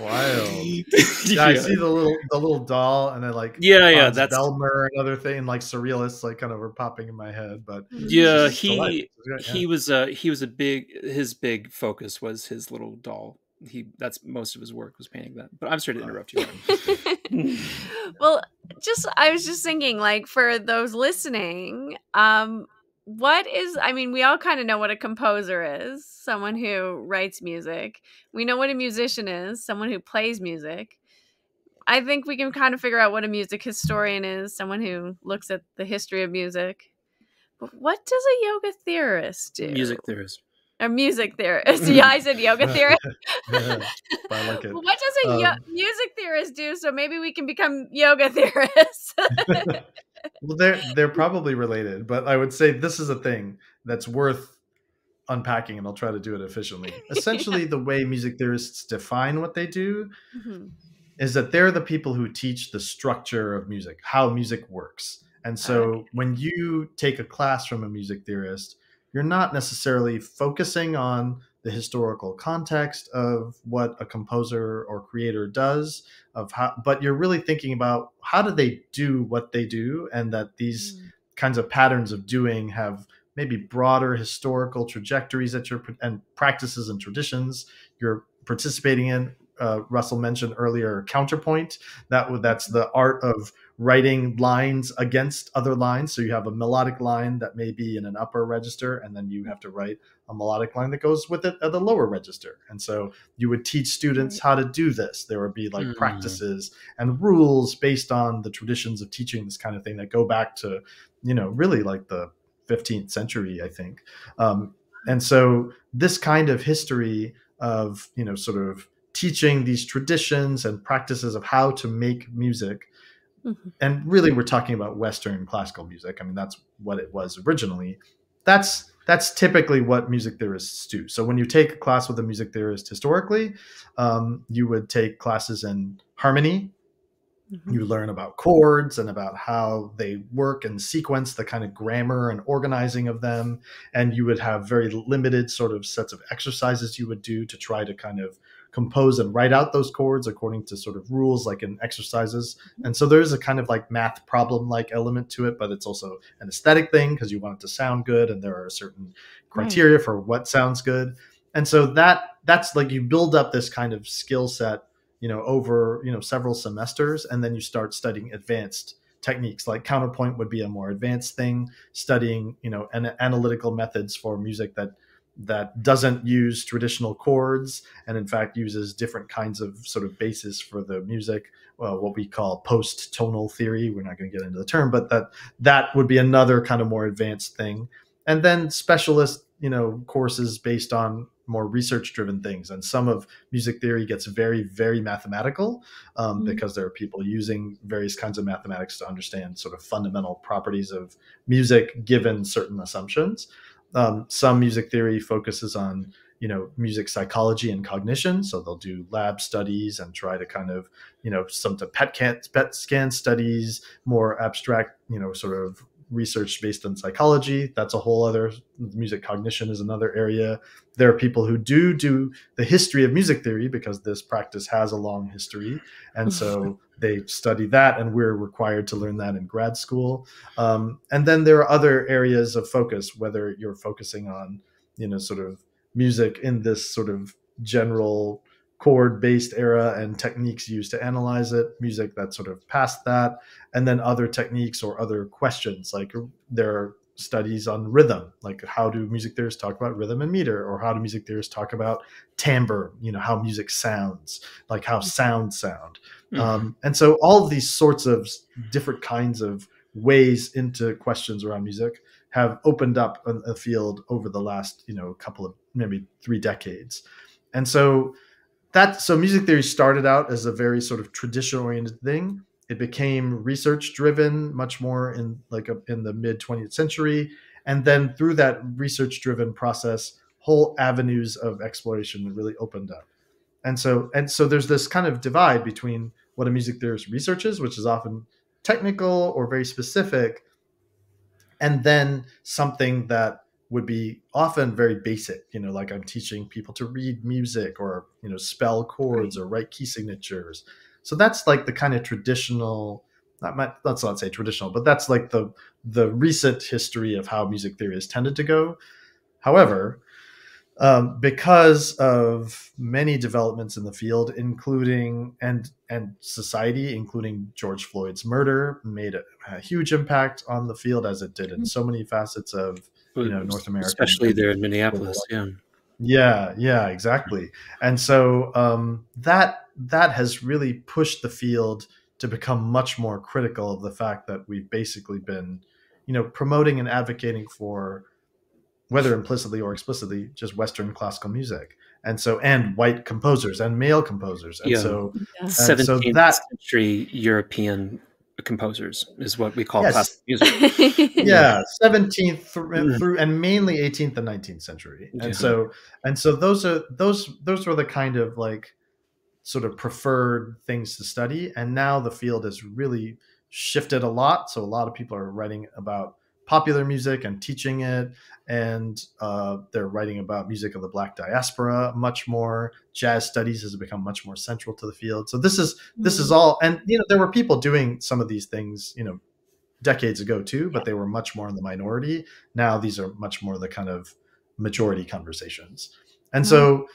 Wild. Yeah, I see the little the little doll, and then like yeah yeah that's Belmer and other thing, like surrealists like kind of were popping in my head, but yeah he right, yeah. he was uh he was a big his big focus was his little doll. He that's most of his work was painting that. But I'm sorry to interrupt you. Well, just I was just thinking, like, for those listening, um what is, I mean, we all kind of know what a composer is, someone who writes music. We know what a musician is, someone who plays music. I think we can kind of figure out what a music historian is, someone who looks at the history of music. But what does a yoga theorist do? Music theorist. A music theorist. Yeah, I said yoga theorist. Yeah, I like it. What does a um, yo music theorist do? So maybe we can become yoga theorists. Well, they're, they're probably related, but I would say this is a thing that's worth unpacking, and I'll try to do it efficiently. Essentially, yeah. The way music theorists define what they do mm-hmm. is that they're the people who teach the structure of music, how music works. And so okay. when you take a class from a music theorist, you're not necessarily focusing on the historical context of what a composer or creator does, of how, but you're really thinking about how do they do what they do, and that these mm. kinds of patterns of doing have maybe broader historical trajectories that you're, and practices and traditions you're participating in. Uh, Russell mentioned earlier counterpoint, that that's the art of writing lines against other lines. So you have a melodic line that may be in an upper register, and then you have to write a melodic line that goes with it at the lower register. And so you would teach students how to do this. There would be like mm. practices and rules based on the traditions of teaching this kind of thing that go back to, you know, really like the fifteenth century, I think. Um, and so this kind of history of, you know, sort of teaching these traditions and practices of how to make music. Mm-hmm. And really we're talking about Western classical music. I mean, that's what it was originally. That's, that's typically what music theorists do. So when you take a class with a music theorist historically, um, you would take classes in harmony. Mm-hmm. You learn about chords and about how they work and sequence, the kind of grammar and organizing of them. And you would have very limited sort of sets of exercises you would do to try to kind of compose and write out those chords according to sort of rules, like in exercises. And so there's a kind of like math problem like element to it, but it's also an aesthetic thing because you want it to sound good, and there are certain criteria right. for what sounds good. And so that that's like you build up this kind of skill set, you know, over, you know, several semesters, and then you start studying advanced techniques. Like counterpoint would be a more advanced thing, studying, you know, an analytical methods for music that that doesn't use traditional chords, and in fact uses different kinds of sort of bases for the music, uh, what we call post-tonal theory. We're not going to get into the term, but that that would be another kind of more advanced thing. And then specialist, you know, courses based on more research-driven things. And some of music theory gets very, very mathematical um, mm-hmm. because there are people using various kinds of mathematics to understand sort of fundamental properties of music given certain assumptions. Um, some music theory focuses on, you know, music psychology and cognition. So they'll do lab studies and try to kind of, you know, some to P E T, can, P E T scan studies, more abstract, you know, sort of research based on psychology. That's a whole other, music cognition is another area. There are people who do do the history of music theory because this practice has a long history. And so they study that, and we're required to learn that in grad school. Um, and then there are other areas of focus, whether you're focusing on, you know, sort of music in this sort of general chord-based era and techniques used to analyze it, music that's sort of past that, and then other techniques or other questions. Like there are studies on rhythm, like how do music theorists talk about rhythm and meter, or how do music theorists talk about timbre, you know, how music sounds, like how sounds sound. Mm-hmm. Um, and so all of these sorts of different kinds of ways into questions around music have opened up a, a field over the last, you know, couple of maybe three decades. And so that, so music theory started out as a very sort of tradition oriented thing. It became research driven much more in like a, in the mid twentieth century. And then through that research driven process, whole avenues of exploration really opened up. And so, and so there's this kind of divide between what a music theorist researches, which is often technical or very specific, and then something that would be often very basic, you know, like I'm teaching people to read music or, you know, spell chords or write key signatures. So that's like the kind of traditional, not my, let's not say traditional, but that's like the, the recent history of how music theory has tended to go. However, um, because of many developments in the field, including, and, and society, including George Floyd's murder, made a, a huge impact on the field, as it did in so many facets of, you know, North America, especially there in Minneapolis. Yeah, yeah, yeah, exactly. And so um, that that has really pushed the field to become much more critical of the fact that we've basically been, you know, promoting and advocating for, whether implicitly or explicitly, just Western classical music, and so and white composers and male composers, and yeah. so yeah. seventeenth so that, century European composers is what we call yes. classical music. Yeah, seventeenth through, through and mainly eighteenth and nineteenth century. And yeah. so and so those are those those were the kind of like sort of preferred things to study. And now the field has really shifted a lot. So a lot of people are writing about popular music and teaching it, and uh, they're writing about music of the Black diaspora much more. Jazz studies has become much more central to the field. So this is this is all, and you know there were people doing some of these things, you know, decades ago too, but they were much more in the minority. Now these are much more the kind of majority conversations, and so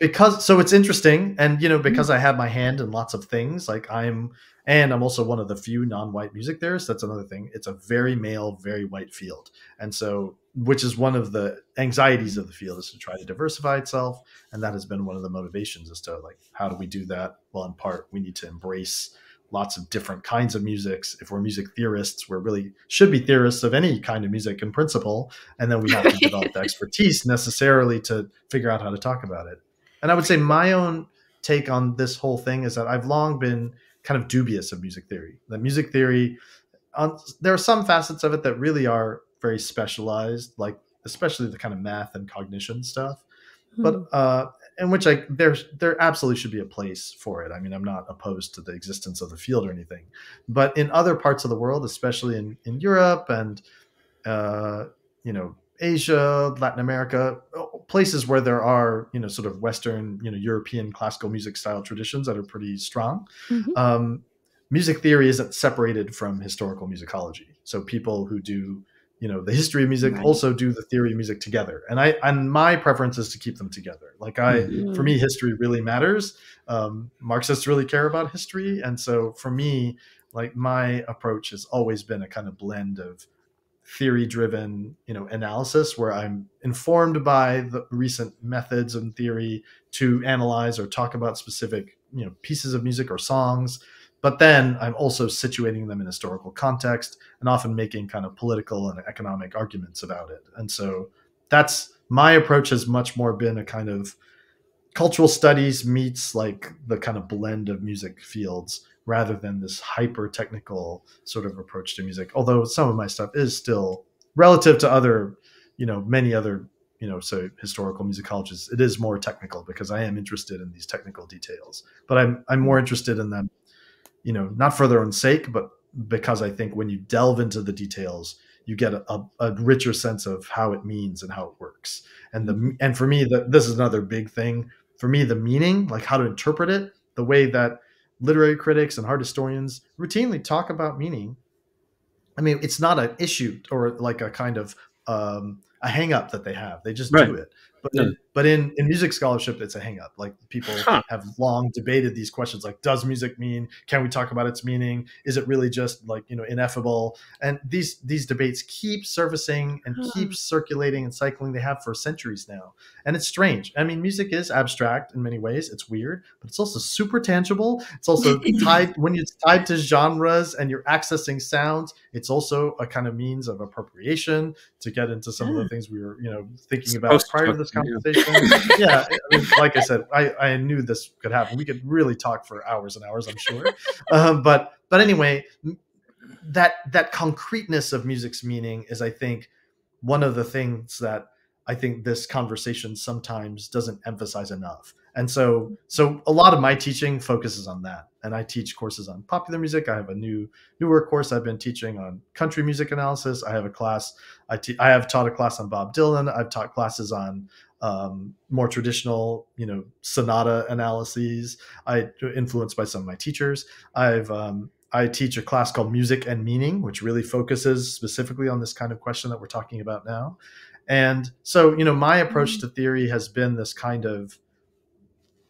because so it's interesting, and you know because I have my hand in lots of things, like I'm. And I'm also one of the few non-white music theorists. That's another thing. It's a very male, very white field. And so, which is one of the anxieties of the field, is to try to diversify itself. And that has been one of the motivations as to like, how do we do that? Well, in part, we need to embrace lots of different kinds of musics. If we're music theorists, we're really should be theorists of any kind of music in principle. And then we have to develop the expertise necessarily to figure out how to talk about it. And I would say my own take on this whole thing is that I've long been kind of dubious of music theory. That music theory, uh, there are some facets of it that really are very specialized, like especially the kind of math and cognition stuff, mm-hmm. but uh, in which I, there, there absolutely should be a place for it. I mean, I'm not opposed to the existence of the field or anything, but in other parts of the world, especially in, in Europe and, uh, you know, Asia, Latin America, places where there are, you know, sort of Western, you know, European classical music style traditions that are pretty strong. Mm-hmm. Um, music theory isn't separated from historical musicology. So people who do, you know, the history of music right. also do the theory of music together. And I, and my preference is to keep them together. Like I, mm-hmm. for me, history really matters. Um, Marxists really care about history. And so for me, like my approach has always been a kind of blend of theory-driven, you know, analysis where I'm informed by the recent methods and theory to analyze or talk about specific, you know, pieces of music or songs. But then I'm also situating them in historical context and often making kind of political and economic arguments about it. And so that's my approach has much more been a kind of cultural studies meets like the kind of blend of music fields, rather than this hyper technical sort of approach to music, although some of my stuff is still relative to other, you know, many other, you know, so historical musicologists, it is more technical because I am interested in these technical details, but I'm, I'm more interested in them, you know, not for their own sake, but because I think when you delve into the details, you get a, a, a richer sense of how it means and how it works. And the and for me, the, this is another big thing. For me, the meaning, like how to interpret it, the way that literary critics and art historians routinely talk about meaning. I mean, it's not an issue or like a kind of um, a hang up that they have. They just right. do it. But, yeah. in, but in, in music scholarship, it's a hang up. Like people huh. have long debated these questions like, does music mean? Can we talk about its meaning? Is it really just like, you know, ineffable? And these these debates keep surfacing and hmm. keep circulating and cycling. They have for centuries now. And it's strange. I mean, music is abstract in many ways. It's weird, but it's also super tangible. It's also tied, when it's tied to genres and you're accessing sounds, it's also a kind of means of appropriation to get into some yeah. of the things we were, you know, thinking about Post- prior to this conversation. yeah, I mean, like I said, I, I knew this could happen. We could really talk for hours and hours, I'm sure. Um, but but anyway, that that concreteness of music's meaning is, I think, one of the things that I think this conversation sometimes doesn't emphasize enough. And so so a lot of my teaching focuses on that. And I teach courses on popular music. I have a new newer course I've been teaching on country music analysis. I have a class. I, te- I have taught a class on Bob Dylan. I've taught classes on um, more traditional, you know, sonata analyses. I influenced by some of my teachers. I've um, I teach a class called Music and Meaning, which really focuses specifically on this kind of question that we're talking about now. And so, you know, my approach to theory has been this kind of,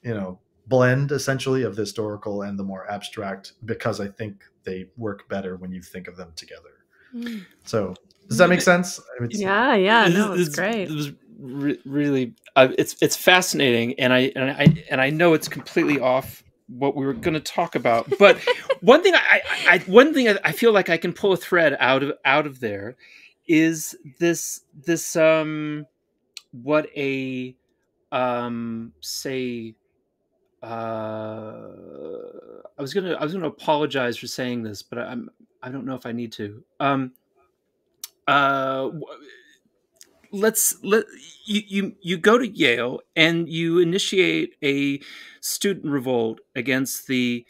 you know, blend essentially of the historical and the more abstract, because I think they work better when you think of them together. Mm. So does that make sense? It's, yeah, yeah, no, it's, it's great. It was re- really, uh, it's it's fascinating, and I and I and I know it's completely off what we were going to talk about, but one thing I, I, I one thing I, I feel like I can pull a thread out of out of there is this this um what a um say. Uh, I was gonna I was gonna apologize for saying this, but I'm I don't know if I need to. Um, uh, let's let you, you you go to Yale and you initiate a student revolt against the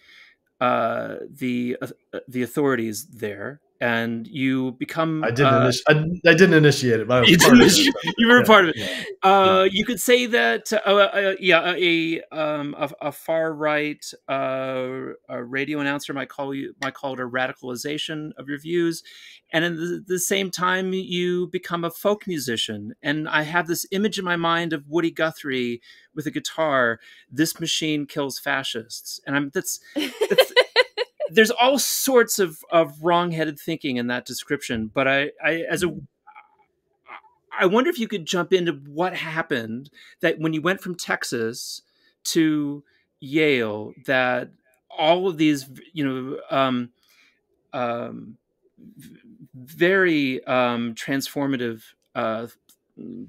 uh, the uh, the authorities there, and you become. I didn't. Uh, initi- I, I didn't initiate it. But I was you, part of it. you were a yeah. part of it. Yeah. Uh, yeah. You could say that. Uh, uh, yeah, a um, a, a far right uh, a radio announcer might call you might call it a radicalization of your views, and at the, the same time you become a folk musician. And I have this image in my mind of Woody Guthrie with a guitar. This machine kills fascists, and I'm that's. that's There's all sorts of, of wrong-headed thinking in that description, but I, I as a I wonder if you could jump into what happened that when you went from Texas to Yale, that all of these, you know, um, um, very um, transformative uh,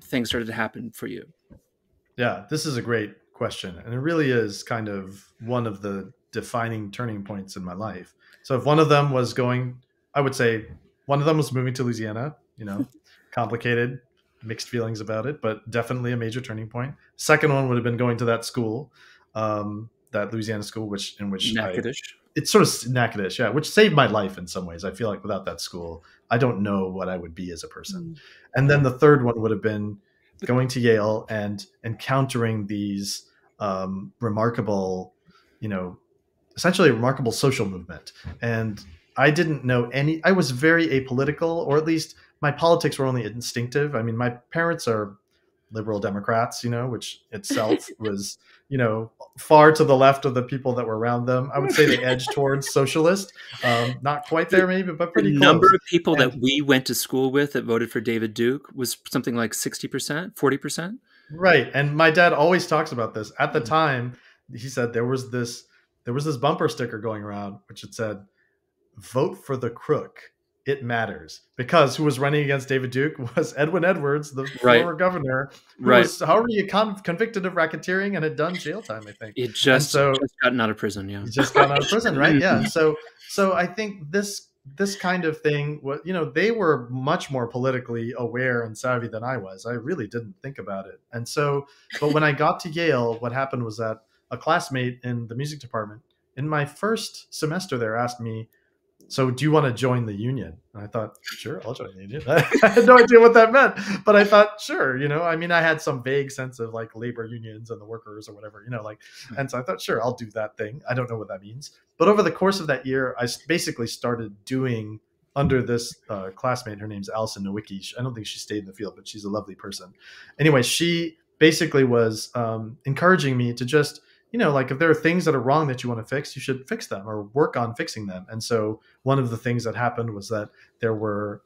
things started to happen for you. Yeah, this is a great question, and it really is kind of one of the defining turning points in my life. So if one of them was going, I would say one of them was moving to Louisiana, you know, complicated, mixed feelings about it, but definitely a major turning point. Second one would have been going to that school, um, that Louisiana school, which in which Natchitoches. I, it's sort of Natchitoches, yeah, which saved my life in some ways. I feel like without that school, I don't know what I would be as a person. Mm. And then the third one would have been going to Yale and encountering these um, remarkable, you know, essentially a remarkable social movement. And I didn't know any, I was very apolitical, or at least my politics were only instinctive. I mean, my parents are liberal Democrats, you know, which itself was, you know, far to the left of the people that were around them. I would say they edged towards socialist, um, not quite there maybe, but pretty close. The number of people and, that we went to school with that voted for David Duke was something like sixty percent, forty percent. Right. And my dad always talks about this. At the time, he said there was this, There was this bumper sticker going around, which it said, vote for the crook. It matters. Because who was running against David Duke was Edwin Edwards, the right. former governor, who right. was already con- convicted of racketeering and had done jail time, I think. It just, so, just gotten out of prison, yeah. He just got out of prison, right? Yeah. So so I think this this kind of thing, you know, they were much more politically aware and savvy than I was. I really didn't think about it. And so, but when I got to Yale, what happened was that a classmate in the music department in my first semester there asked me, so do you want to join the union? And I thought, sure, I'll join the union. I had no idea what that meant, but I thought, sure, you know, I mean, I had some vague sense of like labor unions and the workers or whatever, you know, like, and so I thought, sure, I'll do that thing. I don't know what that means. But over the course of that year, I basically started doing under this uh, classmate. Her name's Alison Nowicki. I don't think she stayed in the field, but she's a lovely person. Anyway, she basically was um, encouraging me to just, you know, like if there are things that are wrong that you want to fix, you should fix them or work on fixing them. And so one of the things that happened was that there were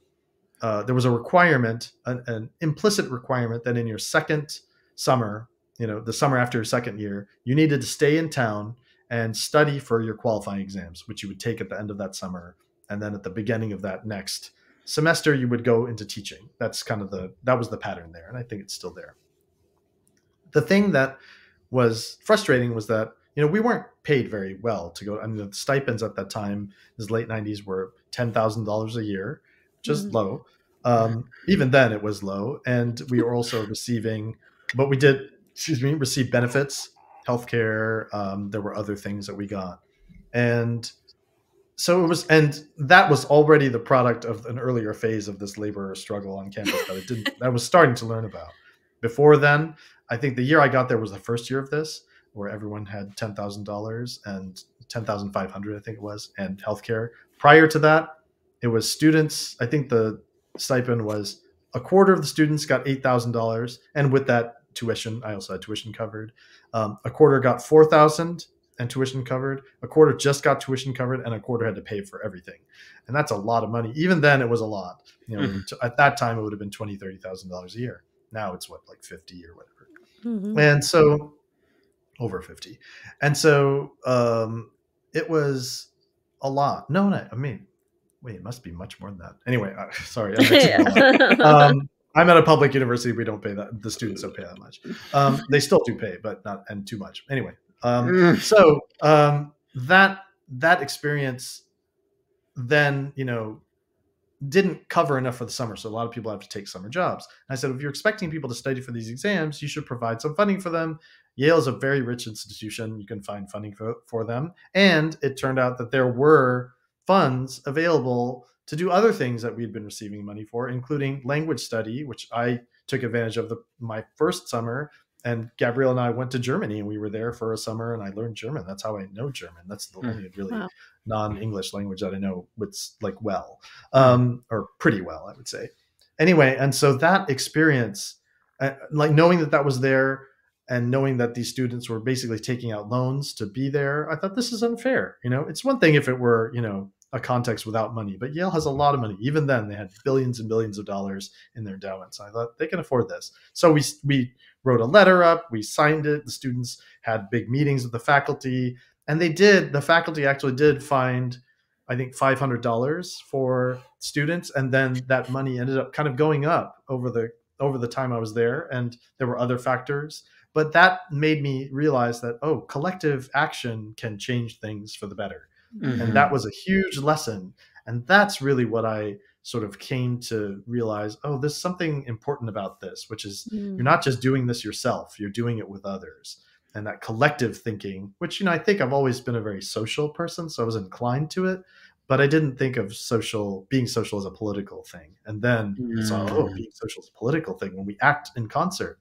uh, there was a requirement, an, an implicit requirement that in your second summer, you know, the summer after your second year, you needed to stay in town and study for your qualifying exams, which you would take at the end of that summer. And then at the beginning of that next semester, you would go into teaching. That's kind of the, that was the pattern there. And I think it's still there. The thing that was frustrating was that, you know, we weren't paid very well to go. I mean, the stipends at that time, this late nineties, were ten thousand dollars a year, just mm-hmm. low. Um, even then it was low. And we were also receiving, but we did, excuse me, receive benefits, healthcare. Um, there were other things that we got. And so it was, and that was already the product of an earlier phase of this labor struggle on campus that I didn't, I was starting to learn about. Before then, I think the year I got there was the first year of this, where everyone had ten thousand dollars and ten thousand five hundred dollars, I think it was, and healthcare. Prior to that, it was students. I think the stipend was a quarter of the students got eight thousand dollars. And with that tuition, I also had tuition covered. Um, a quarter got four thousand dollars and tuition covered. A quarter just got tuition covered, and a quarter had to pay for everything. And that's a lot of money. Even then, it was a lot. You know, mm-hmm. At that time, it would have been twenty thousand dollars, thirty thousand dollars a year. Now it's what, like fifty or whatever. Mm-hmm. And so over fifty. And so um, it was a lot. No, no, I mean, wait, it must be much more than that. Anyway, uh, sorry. I'm, yeah. um, I'm at a public university. We don't pay that. The students don't pay that much. Um, they still do pay, but not, and too much. Anyway. Um, so um, that, that experience then, you know, didn't cover enough for the summer. So a lot of people have to take summer jobs. And I said, if you're expecting people to study for these exams, you should provide some funding for them. Yale is a very rich institution. You can find funding for, for them. And it turned out that there were funds available to do other things that we'd been receiving money for, including language study, which I took advantage of the, my first summer. And Gabrielle and I went to Germany, and we were there for a summer, and I learned German. That's how I know German. That's the only really wow. non-English language that I know it's like well, um, or pretty well, I would say. Anyway, and so that experience, uh, like knowing that that was there and knowing that these students were basically taking out loans to be there, I thought this is unfair. You know, it's one thing if it were, you know, a context without money, but Yale has a lot of money. Even then, they had billions and billions of dollars in their endowments. So I thought they can afford this. So we we wrote a letter up, we signed it. The students had big meetings with the faculty, and they did. The faculty actually did find, I think, five hundred dollars for students, and then that money ended up kind of going up over the over the time I was there, and there were other factors. But that made me realize that oh, collective action can change things for the better. Mm-hmm. And that was a huge lesson. And that's really what I sort of came to realize, oh, there's something important about this, which is mm. you're not just doing this yourself, you're doing it with others. And that collective thinking, which, you know, I think I've always been a very social person, so I was inclined to it, but I didn't think of social, being social as a political thing. And then mm. I saw, oh, being social is a political thing when we act in concert.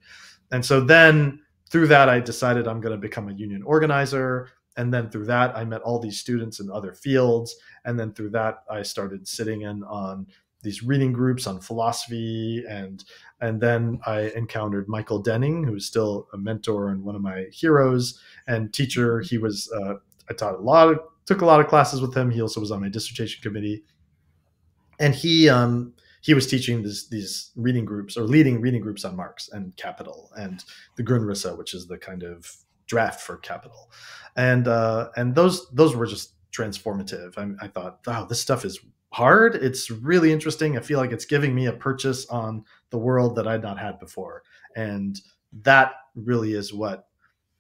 And so then through that, I decided I'm going to become a union organizer. And then through that, I met all these students in other fields. And then through that, I started sitting in on these reading groups on philosophy. And and then I encountered Michael Denning, who is still a mentor and one of my heroes and teacher. He was, uh, I taught a lot, of, took a lot of classes with him. He also was on my dissertation committee. And he um, he was teaching this, these reading groups or leading reading groups on Marx and Capital and the Grundrisse, which is the kind of draft for Capital, and uh, and those those were just transformative. I, I thought, wow, this stuff is hard. It's really interesting. I feel like it's giving me a purchase on the world that I'd not had before, and that really is what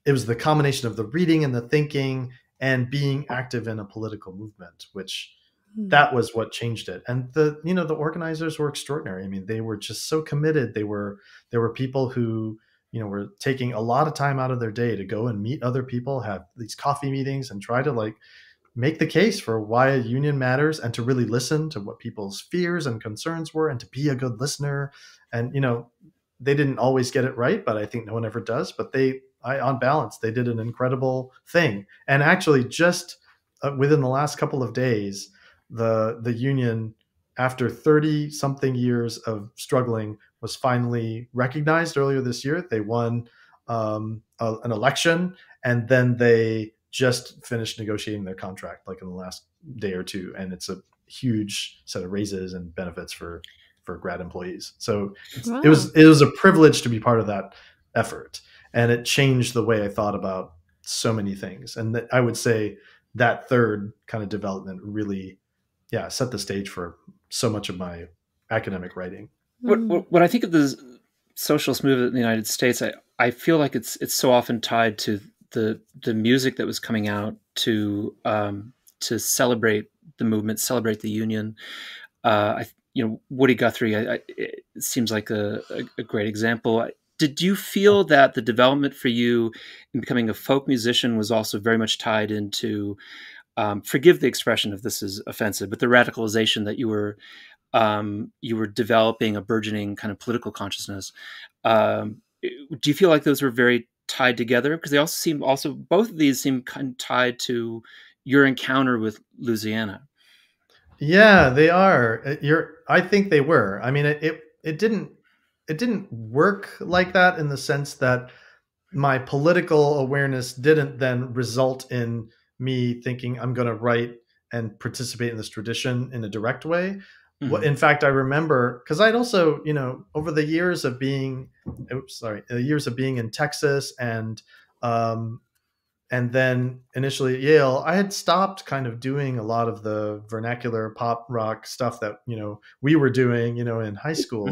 it was. The combination of the reading and the thinking and being active in a political movement, which mm. that was what changed it. And the you know the organizers were extraordinary. I mean, they were just so committed. They were there were people who. you know, we're taking a lot of time out of their day to go and meet other people, have these coffee meetings and try to like make the case for why a union matters and to really listen to what people's fears and concerns were and to be a good listener. And, you know, they didn't always get it right, but I think no one ever does. But they, I, on balance, they did an incredible thing. And actually just uh, within the last couple of days, the the union, after thirty something years of struggling, was finally recognized earlier this year. They won um, a, an election, and then they just finished negotiating their contract like in the last day or two. And it's a huge set of raises and benefits for, for grad employees. So it's, wow. it was, it was a privilege to be part of that effort. And it changed the way I thought about so many things. And th- I would say that third kind of development really, yeah, set the stage for so much of my academic writing. When, when I think of the socialist movement in the United States, I, I feel like it's it's so often tied to the the music that was coming out to um, to celebrate the movement, celebrate the union. Uh, I, you know, Woody Guthrie I, I, it seems like a, a, a great example. Did you feel that the development for you in becoming a folk musician was also very much tied into, um, forgive the expression if this is offensive, but the radicalization that you were um, you were developing, a burgeoning kind of political consciousness? Um, do you feel like those were very tied together? Because they also seem also both of these seem kind of tied to your encounter with Louisiana. Yeah, they are. You're. I think they were. I mean, it it, it didn't. It didn't work like that in the sense that my political awareness didn't then result in me thinking I'm going to write and participate in this tradition in a direct way. Mm-hmm. In fact, I remember, because I'd also, you know, over the years of being, oops, sorry, the years of being in Texas and, um, and then initially at Yale, I had stopped kind of doing a lot of the vernacular pop rock stuff that, you know, we were doing, you know, in high school.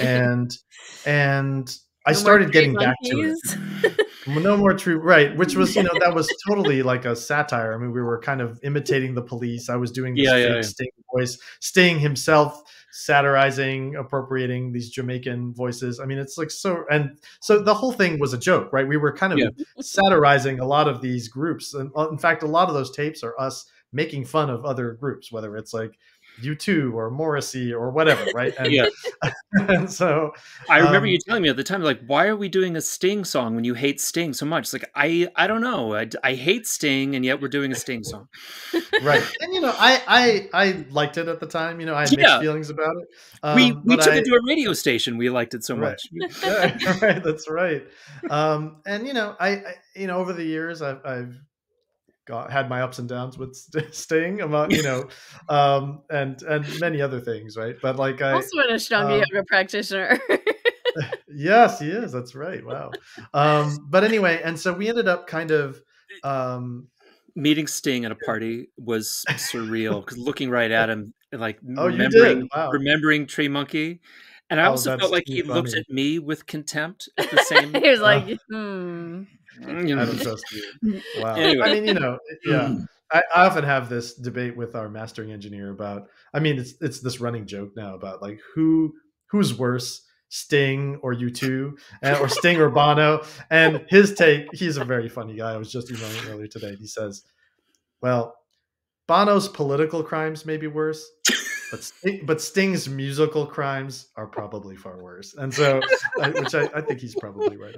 and and I started getting back to it. No more tree, right, which was, you know, that was totally like a satire. I mean, we were kind of imitating the police. I was doing this yeah, yeah, yeah. Sting voice, Sting himself satirizing, appropriating these Jamaican voices. I mean, it's like so, and so the whole thing was a joke, right? We were kind of yeah. satirizing a lot of these groups. And in fact, a lot of those tapes are us making fun of other groups, whether it's like U two or Morrissey or whatever, right? And, yeah. and so I remember um, you telling me at the time, like, why are we doing a Sting song when you hate Sting so much? It's like, I, I don't know. I, I hate Sting, and yet we're doing a Sting song. Right. And, you know, I, I, I liked it at the time. You know, I had yeah. mixed feelings about it. Um, we we took I, it to a radio station. We liked it so right. much. yeah, right. That's right. Um, and, you know, I, I, you know, over the years, I've, I've, had my ups and downs with Sting, about, you know, um, and and many other things, right? But like I also an Ashtanga um, yoga practitioner. Yes, he is. That's right. Wow. Um, but anyway, and so we ended up kind of um, meeting Sting at a party was surreal because looking right at him, and like oh, remembering wow. remembering Tree Monkey. And I oh, also felt like he funny. Looked at me with contempt at the same time. He was like, hmm. I don't trust you. Wow. Anyway. I mean, you know, yeah. I, I often have this debate with our mastering engineer about, I mean, it's it's this running joke now about like who who's worse, Sting or U two, and, or Sting or Bono. And his take, he's a very funny guy. I was just emailing him earlier today. He says, well, Bono's political crimes may be worse. But, Sting, but Sting's musical crimes are probably far worse. And so, I, which I, I think he's probably right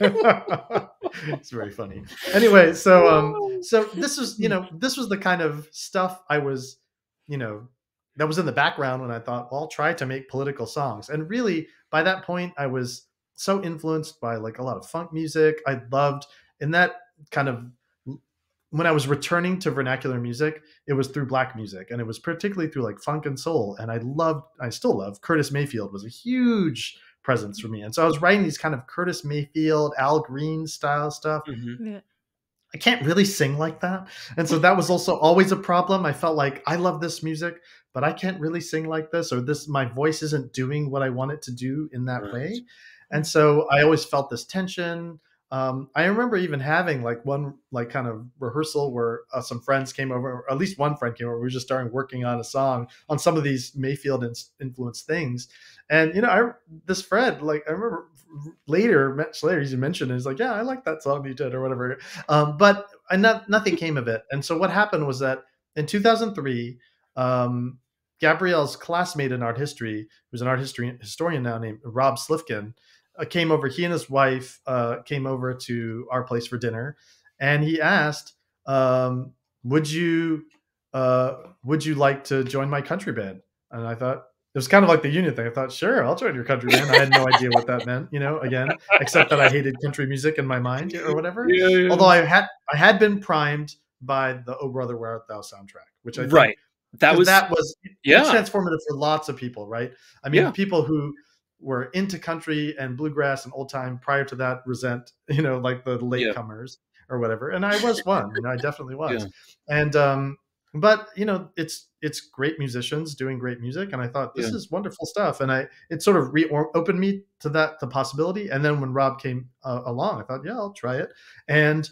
about that. It's very funny. Anyway, so um, so this was, you know, this was the kind of stuff I was, you know, that was in the background when I thought, well, I'll try to make political songs. And really, by that point, I was so influenced by like a lot of funk music. I loved, and that kind of, when I was returning to vernacular music, it was through black music, and it was particularly through like funk and soul. And I loved, I still love Curtis Mayfield was a huge presence for me. And so I was writing these kind of Curtis Mayfield, Al Green style stuff. Mm-hmm. Yeah. I can't really sing like that. And so that was also always a problem. I felt like I love this music, but I can't really sing like this, or this, my voice isn't doing what I want it to do in that right. way. And so I always felt this tension. Um, I remember even having like one like kind of rehearsal where uh, some friends came over, or at least one friend came over. We just started working on a song on some of these Mayfield in influenced things. And, you know, I, this Fred, like I remember later, much later, he mentioned it. He's like, yeah, I like that song you did or whatever. Um, but I not, nothing came of it. And so what happened was that in two thousand three, um, Gabrielle's classmate in art history, who's an art history historian now named Rob Slifkin, came over, he and his wife uh, came over to our place for dinner. And he asked, um, would you, uh, would you like to join my country band? And I thought, it was kind of like the union thing. I thought, sure, I'll join your country band. I had no idea what that meant, you know, again, except that I hated country music in my mind or whatever. Yeah, yeah, yeah. Although I had, I had been primed by the Oh Brother Where Art Thou soundtrack, which I think right. that was, that was yeah. transformative for lots of people, right? I mean, yeah. people who were into country and bluegrass and old time prior to that resent, you know, like the latecomers yeah. or whatever. And I was one, you know, I definitely was. Yeah. And, um, but you know, it's, it's great musicians doing great music. And I thought this yeah. is wonderful stuff. And I, it sort of reopened me to that, the possibility. And then when Rob came uh, along, I thought, yeah, I'll try it. And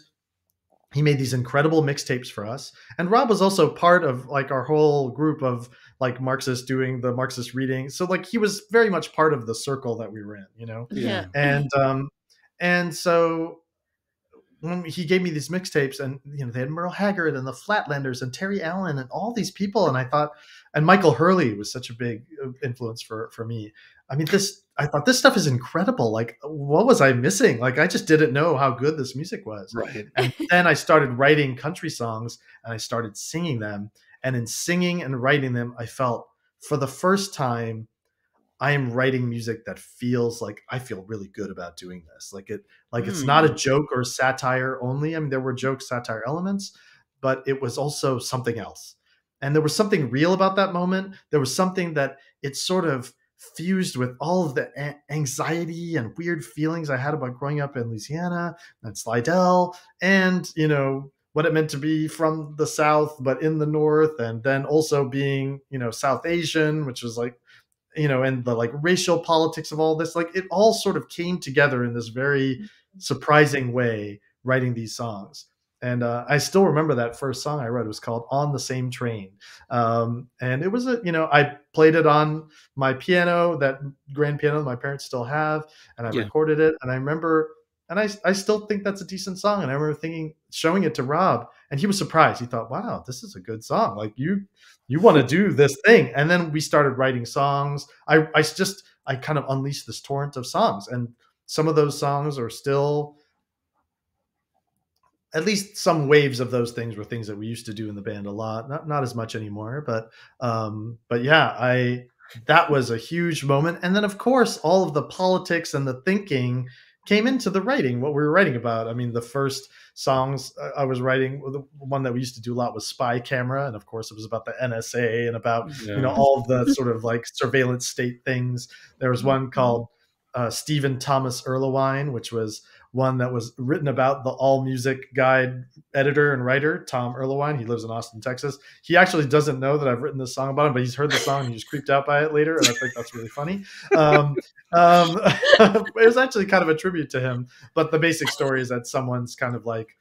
he made these incredible mixtapes for us. And Rob was also part of like our whole group of like Marxists doing the Marxist reading. So like he was very much part of the circle that we were in, you know? Yeah. And, um, and so when he gave me these mixtapes and, you know, they had Merle Haggard and the Flatlanders and Terry Allen and all these people. And I thought, and Michael Hurley was such a big influence for, for me. I mean, this, I thought this stuff is incredible. Like, what was I missing? Like, I just didn't know how good this music was. Right. And then I started writing country songs and I started singing them. And in singing and writing them, I felt for the first time, I am writing music that feels like I feel really good about doing this. Like it, like mm. it's not a joke or satire only. I mean, there were joke satire elements, but it was also something else. And there was something real about that moment. There was something that it sort of fused with all of the anxiety and weird feelings I had about growing up in Louisiana and Slidell and, you know, what it meant to be from the South, but in the North. And then also being, you know, South Asian, which was like, you know, and the like racial politics of all this, like it all sort of came together in this very surprising way, writing these songs. And uh, I still remember that first song I wrote. It was called On the Same Train. Um, and it was, a, you know, I played it on my piano, that grand piano my parents still have, and I yeah. recorded it. And I remember, and I, I still think that's a decent song. And I remember thinking, showing it to Rob, and he was surprised. He thought, wow, this is a good song. Like you, you want to do this thing. And then we started writing songs. I, I just, I kind of unleashed this torrent of songs. And some of those songs are still, at least some waves of those things were things that we used to do in the band a lot, not, not as much anymore, but, um, but yeah, I, that was a huge moment. And then of course, all of the politics and the thinking came into the writing, what we were writing about. I mean, the first songs I was writing, the one that we used to do a lot was Spy Camera. And of course it was about the N S A and about, yeah. you know, all the sort of like surveillance state things. There was one called uh, Stephen Thomas Erlewine, which was one that was written about the All Music Guide editor and writer, Tom Erlewine. He lives in Austin, Texas. He actually doesn't know that I've written this song about him, but he's heard the song and he's creeped out by it later. And I think that's really funny. Um, um, it was actually kind of a tribute to him. But the basic story is that someone's kind of like,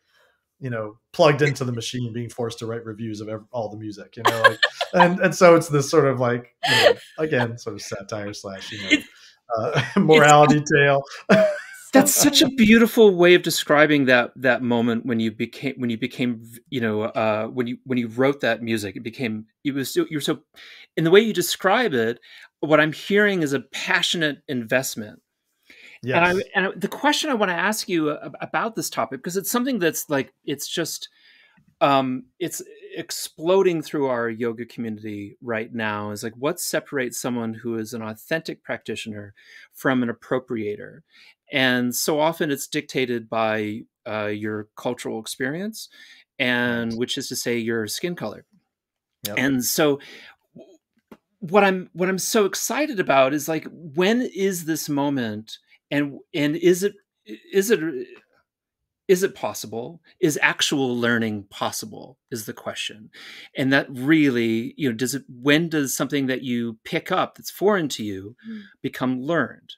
you know, plugged into the machine, being forced to write reviews of every, all the music, you know, like, and, and so it's this sort of like, you know, again, sort of satire slash, you know, uh, morality tale. That's such a beautiful way of describing that that moment when you became when you became you know uh, when you when you wrote that music. It became it was so, you're so in the way you describe it. What I'm hearing is a passionate investment. Yes. And, I, and I, the question I want to ask you about this topic, because it's something that's like it's just um, it's exploding through our yoga community right now, is like what separates someone who is an authentic practitioner from an appropriator. And so often it's dictated by uh, your cultural experience, and which is to say your skin color. Yep. And so what I'm what I'm so excited about is like, when is this moment, and and is it is it is it possible? Is actual learning possible? Is the question. And that really, you know, does it when does something that you pick up that's foreign to you become learned?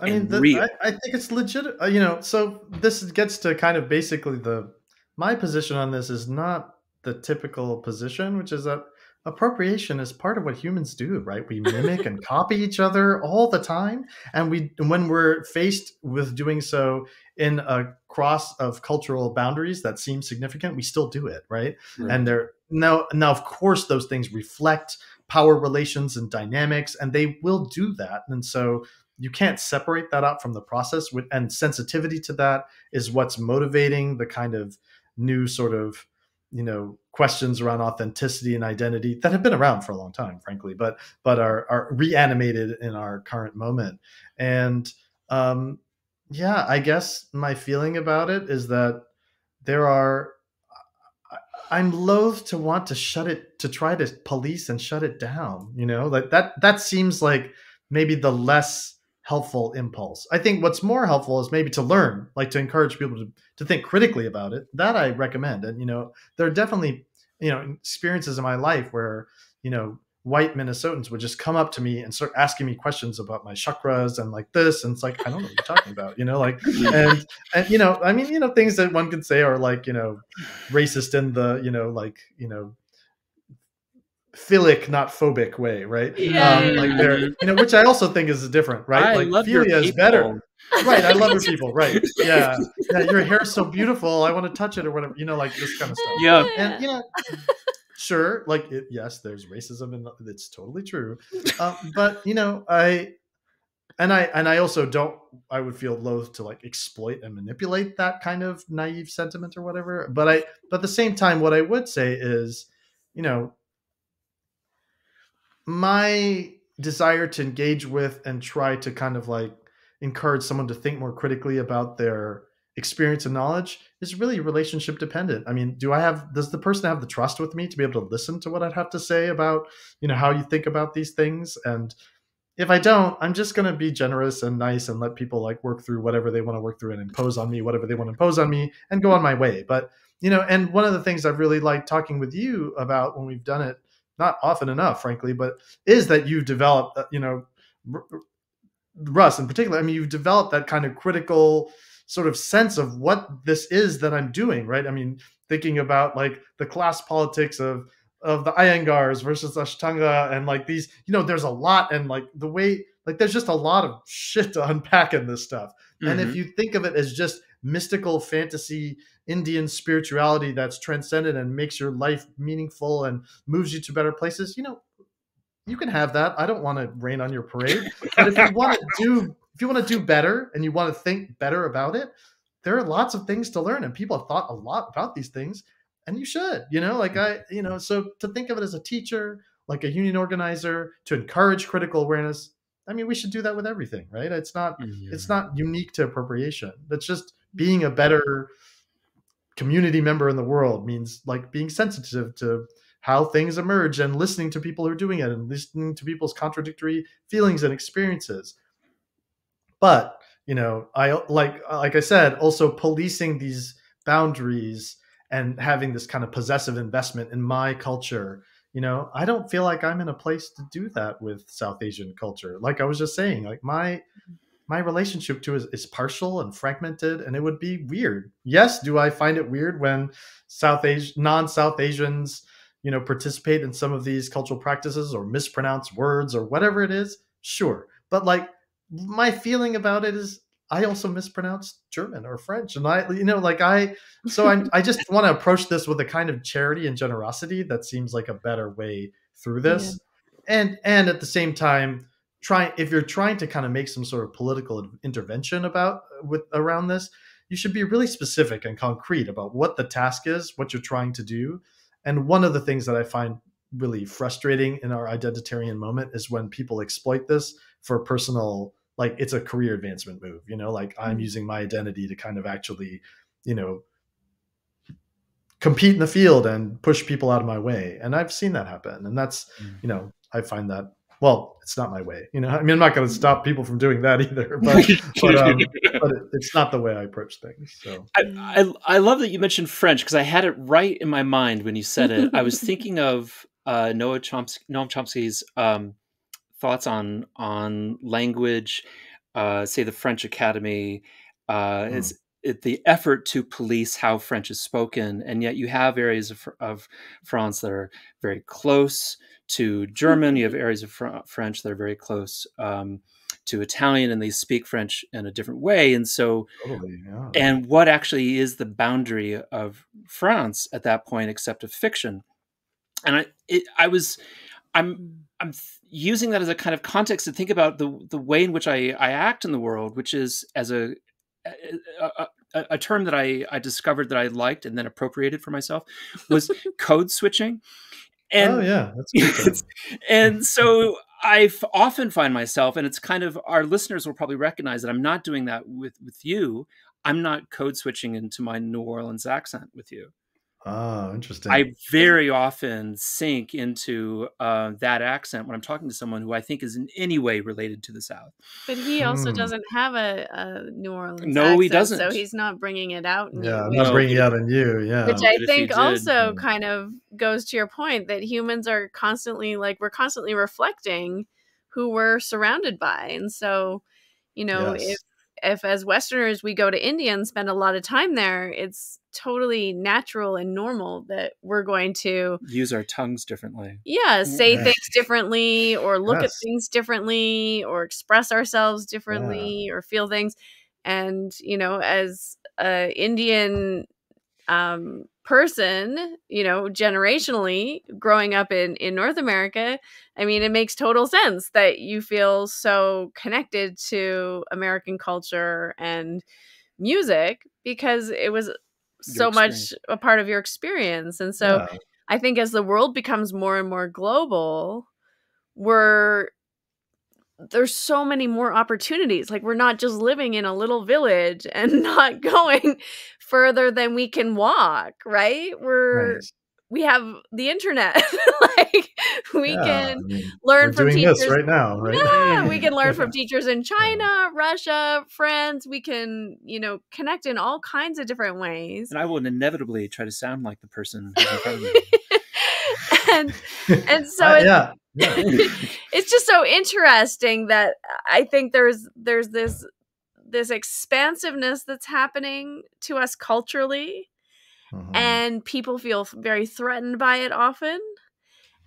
I mean, the, real. I, I think it's legit. You know, so this gets to kind of basically the my position on this is not the typical position, which is that appropriation is part of what humans do, right? We mimic and copy each other all the time, and we when we're faced with doing so in a cross of cultural boundaries that seem significant, we still do it, right? Right. And there now now of course those things reflect power relations and dynamics, and they will do that, and so you can't separate that out from the process, and sensitivity to that is what's motivating the kind of new sort of, you know, questions around authenticity and identity that have been around for a long time, frankly, but but are are reanimated in our current moment. And um, yeah, I guess my feeling about it is that there are, I'm loath to want to shut it, to try to police and shut it down, you know, like that, that seems like maybe the less helpful impulse. I think what's more helpful is maybe to learn, like to encourage people to, to think critically about it. That I recommend. And, you know, there are definitely, you know, experiences in my life where, you know, white Minnesotans would just come up to me and start asking me questions about my chakras and like this. And it's like, I don't know what you're talking about, you know, like, and, and, you know, I mean, you know, things that one could say are like, you know, racist in the, you know, like, you know, philic, not phobic way, right? Yeah, um, yeah, like they're, you know, which I also think is different, right? I like love philia your is better, right? I love your people, right? Yeah, yeah. Your hair's so beautiful, I want to touch it or whatever, you know, like this kind of stuff. Yeah, and you know, sure, like it, yes, there's racism and it's totally true, um, but you know, I and I and I also don't. I would feel loath to like exploit and manipulate that kind of naive sentiment or whatever. But I, but at the same time, what I would say is, you know, my desire to engage with and try to kind of like encourage someone to think more critically about their experience and knowledge is really relationship dependent. I mean, do I have, does the person have the trust with me to be able to listen to what I'd have to say about, you know, how you think about these things? And if I don't, I'm just going to be generous and nice and let people like work through whatever they want to work through and impose on me, whatever they want to impose on me, and go on my way. But, you know, and one of the things I've really liked talking with you about when we've done it, not often enough, frankly, but is that you've developed, you know, Russ in particular, I mean, you've developed that kind of critical sort of sense of what this is that I'm doing, right? I mean, thinking about like the class politics of, of the Iyengars versus Ashtanga and like these, you know, there's a lot, and like the way, like there's just a lot of shit to unpack in this stuff. Mm-hmm. And if you think of it as just mystical fantasy, Indian spirituality that's transcendent and makes your life meaningful and moves you to better places, you know, you can have that. I don't want to rain on your parade. But if you want to do, if you want to do better and you want to think better about it, there are lots of things to learn, and people have thought a lot about these things, and you should, you know, like I, you know, so to think of it as a teacher, like a union organizer, to encourage critical awareness. I mean, we should do that with everything, right? It's not, yeah. it's not unique to appropriation. That's just being a better community member in the world means like being sensitive to how things emerge and listening to people who are doing it and listening to people's contradictory feelings and experiences. But, you know, I like, like I said, also policing these boundaries and having this kind of possessive investment in my culture, you know, I don't feel like I'm in a place to do that with South Asian culture. Like I was just saying, like my, my relationship to it is, is partial and fragmented, and it would be weird. Yes, do I find it weird when South Asian, non-South Asians, you know, participate in some of these cultural practices or mispronounce words or whatever it is? Sure. But like my feeling about it is I also mispronounce German or French. And I, you know, like I, so I I just want to approach this with a kind of charity and generosity that seems like a better way through this. Yeah. And, and at the same time, Try, if you're trying to kind of make some sort of political intervention about with around this, you should be really specific and concrete about what the task is, what you're trying to do. And one of the things that I find really frustrating in our identitarian moment is when people exploit this for personal, like it's a career advancement move, you know, like mm-hmm. I'm using my identity to kind of actually, you know, compete in the field and push people out of my way. And I've seen that happen. And that's, mm-hmm. you know, I find that, well, it's not my way, you know, I mean, I'm not going to stop people from doing that either, but, but, um, but it, it's not the way I approach things. So I, I, I love that you mentioned French, because I had it right in my mind when you said it. I was thinking of uh, Noam Chomsky, Noam Chomsky's um, thoughts on, on language uh, say, the French Academy. Uh, mm. It's it, the effort to police how French is spoken. And yet you have areas of, of France that are very close to German. You have areas of fr French that are very close um, to Italian, and they speak French in a different way. And so, totally, yeah. and what actually is the boundary of France at that point, except of fiction? And I, it, I was, I'm, I'm using that as a kind of context to think about the the way in which I, I act in the world, which is as a, a, a, a term that I, I discovered that I liked and then appropriated for myself was code switching. And, oh yeah, that's good. And so I often find myself, and it's kind of, our listeners will probably recognize that I'm not doing that with, with you. I'm not code switching into my New Orleans accent with you. Oh, interesting. I very often sink into uh, that accent when I'm talking to someone who I think is in any way related to the South. But he also mm. doesn't have a, a New Orleans no, accent. No, he doesn't. So he's not bringing it out in yeah, you. Not bringing it out in you, yeah. Which I think also mm. kind of goes to your point that humans are constantly, like, we're constantly reflecting who we're surrounded by. And so, you know, yes. if if as Westerners we go to India and spend a lot of time there, it's totally natural and normal that we're going to use our tongues differently. Yeah, say yeah. things differently, or look yes. at things differently, or express ourselves differently, yeah. or feel things. And, you know, as an Indian um, person, you know, generationally growing up in, in North America, I mean, it makes total sense that you feel so connected to American culture and music because it was so much a part of your experience. And so yeah. I think as the world becomes more and more global, we're, there's so many more opportunities. Like, we're not just living in a little village and not going further than we can walk, right? We're, nice. we have the internet. Like, we yeah, can I mean, learn from doing teachers this right now, right? Yeah, we can learn yeah. from teachers in China, Russia, France. We can, you know, connect in all kinds of different ways. And I will inevitably try to sound like the person who's in front of me. and and so uh, yeah. it's, it's just so interesting that I think there's there's this this expansiveness that's happening to us culturally. Mm-hmm. And people feel very threatened by it often.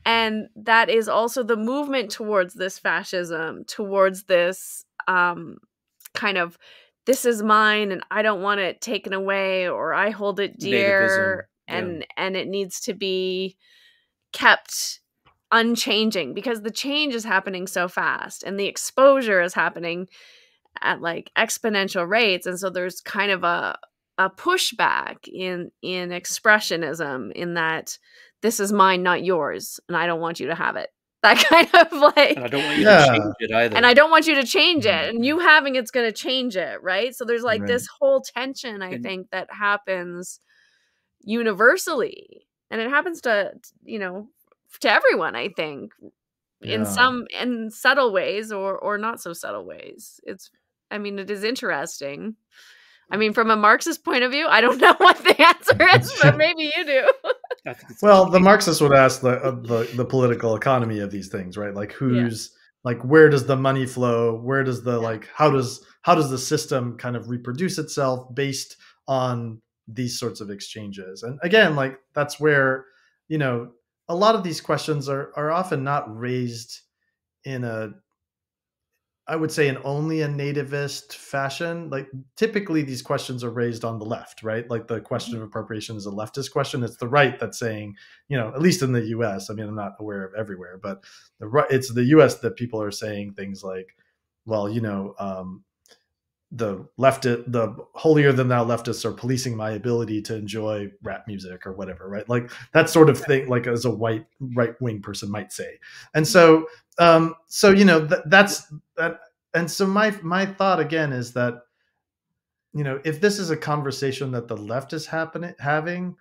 And that is also the movement towards this fascism, towards this um, kind of, this is mine and I don't want it taken away, or I hold it dear and, yeah. and it needs to be kept unchanging because the change is happening so fast and the exposure is happening at like exponential rates. And so there's kind of a, a pushback in in expressionism, in that this is mine, not yours, and I don't want you to have it. That kind of like, and I don't want you yeah. to change it either. And I don't want you to change it. And you having it's going to change it, right? So there's like right. this whole tension, I and, think, that happens universally, and it happens to you know to everyone. I think yeah. in some in subtle ways or or not so subtle ways. It's, I mean, it is interesting. I mean, from a Marxist point of view, I don't know what the answer is, but maybe you do. Well, the Marxists would ask the, uh, the the political economy of these things, right? Like, who's yeah. like, where does the money flow? Where does the yeah. like, how does how does the system kind of reproduce itself based on these sorts of exchanges? And again, like, that's where, you know, a lot of these questions are are often not raised in a, I would say, in only a nativist fashion. Like, typically these questions are raised on the left, right? Like, the question mm-hmm. of appropriation is a leftist question. It's the right that's saying, you know, at least in the U S, I mean, I'm not aware of everywhere, but the right, it's the U S that people are saying things like, well, you know, um, the left, the holier than thou leftists are policing my ability to enjoy rap music or whatever, right? Like, that sort of thing, like, as a white right wing person might say. And so, um, so, you know, th that's that. And so my, my thought again is that, you know, if this is a conversation that the left is happening, having,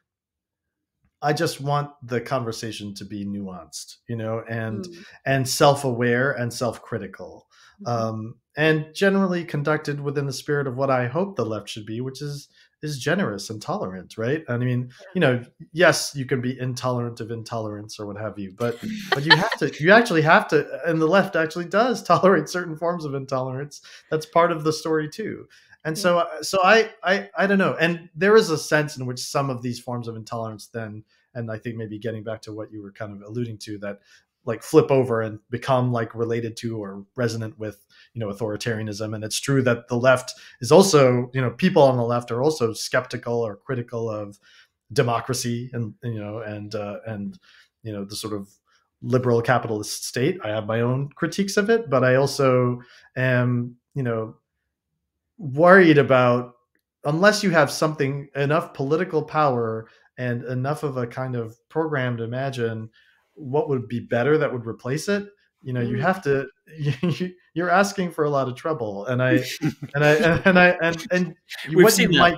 I just want the conversation to be nuanced, you know, and, mm. and self-aware and self-critical. Mm-hmm. Um, and generally conducted within the spirit of what I hope the left should be, which is is generous and tolerant, right? And I mean, you know, yes, you can be intolerant of intolerance or what have you, but but you have to, you actually have to, and the left actually does tolerate certain forms of intolerance. That's part of the story too. And so, so I, I, I don't know. And there is a sense in which some of these forms of intolerance then, and I think maybe getting back to what you were kind of alluding to, that like flip over and become like related to or resonant with, you know, authoritarianism. And it's true that the left is also, you know, people on the left are also skeptical or critical of democracy and, you know, and, uh, and, you know, the sort of liberal capitalist state. I have my own critiques of it, but I also am, you know, worried about, unless you have something, enough political power and enough of a kind of program to imagine what would be better that would replace it, you know, you have to, you, you're asking for a lot of trouble. And I, and I, and I, and, and what you might,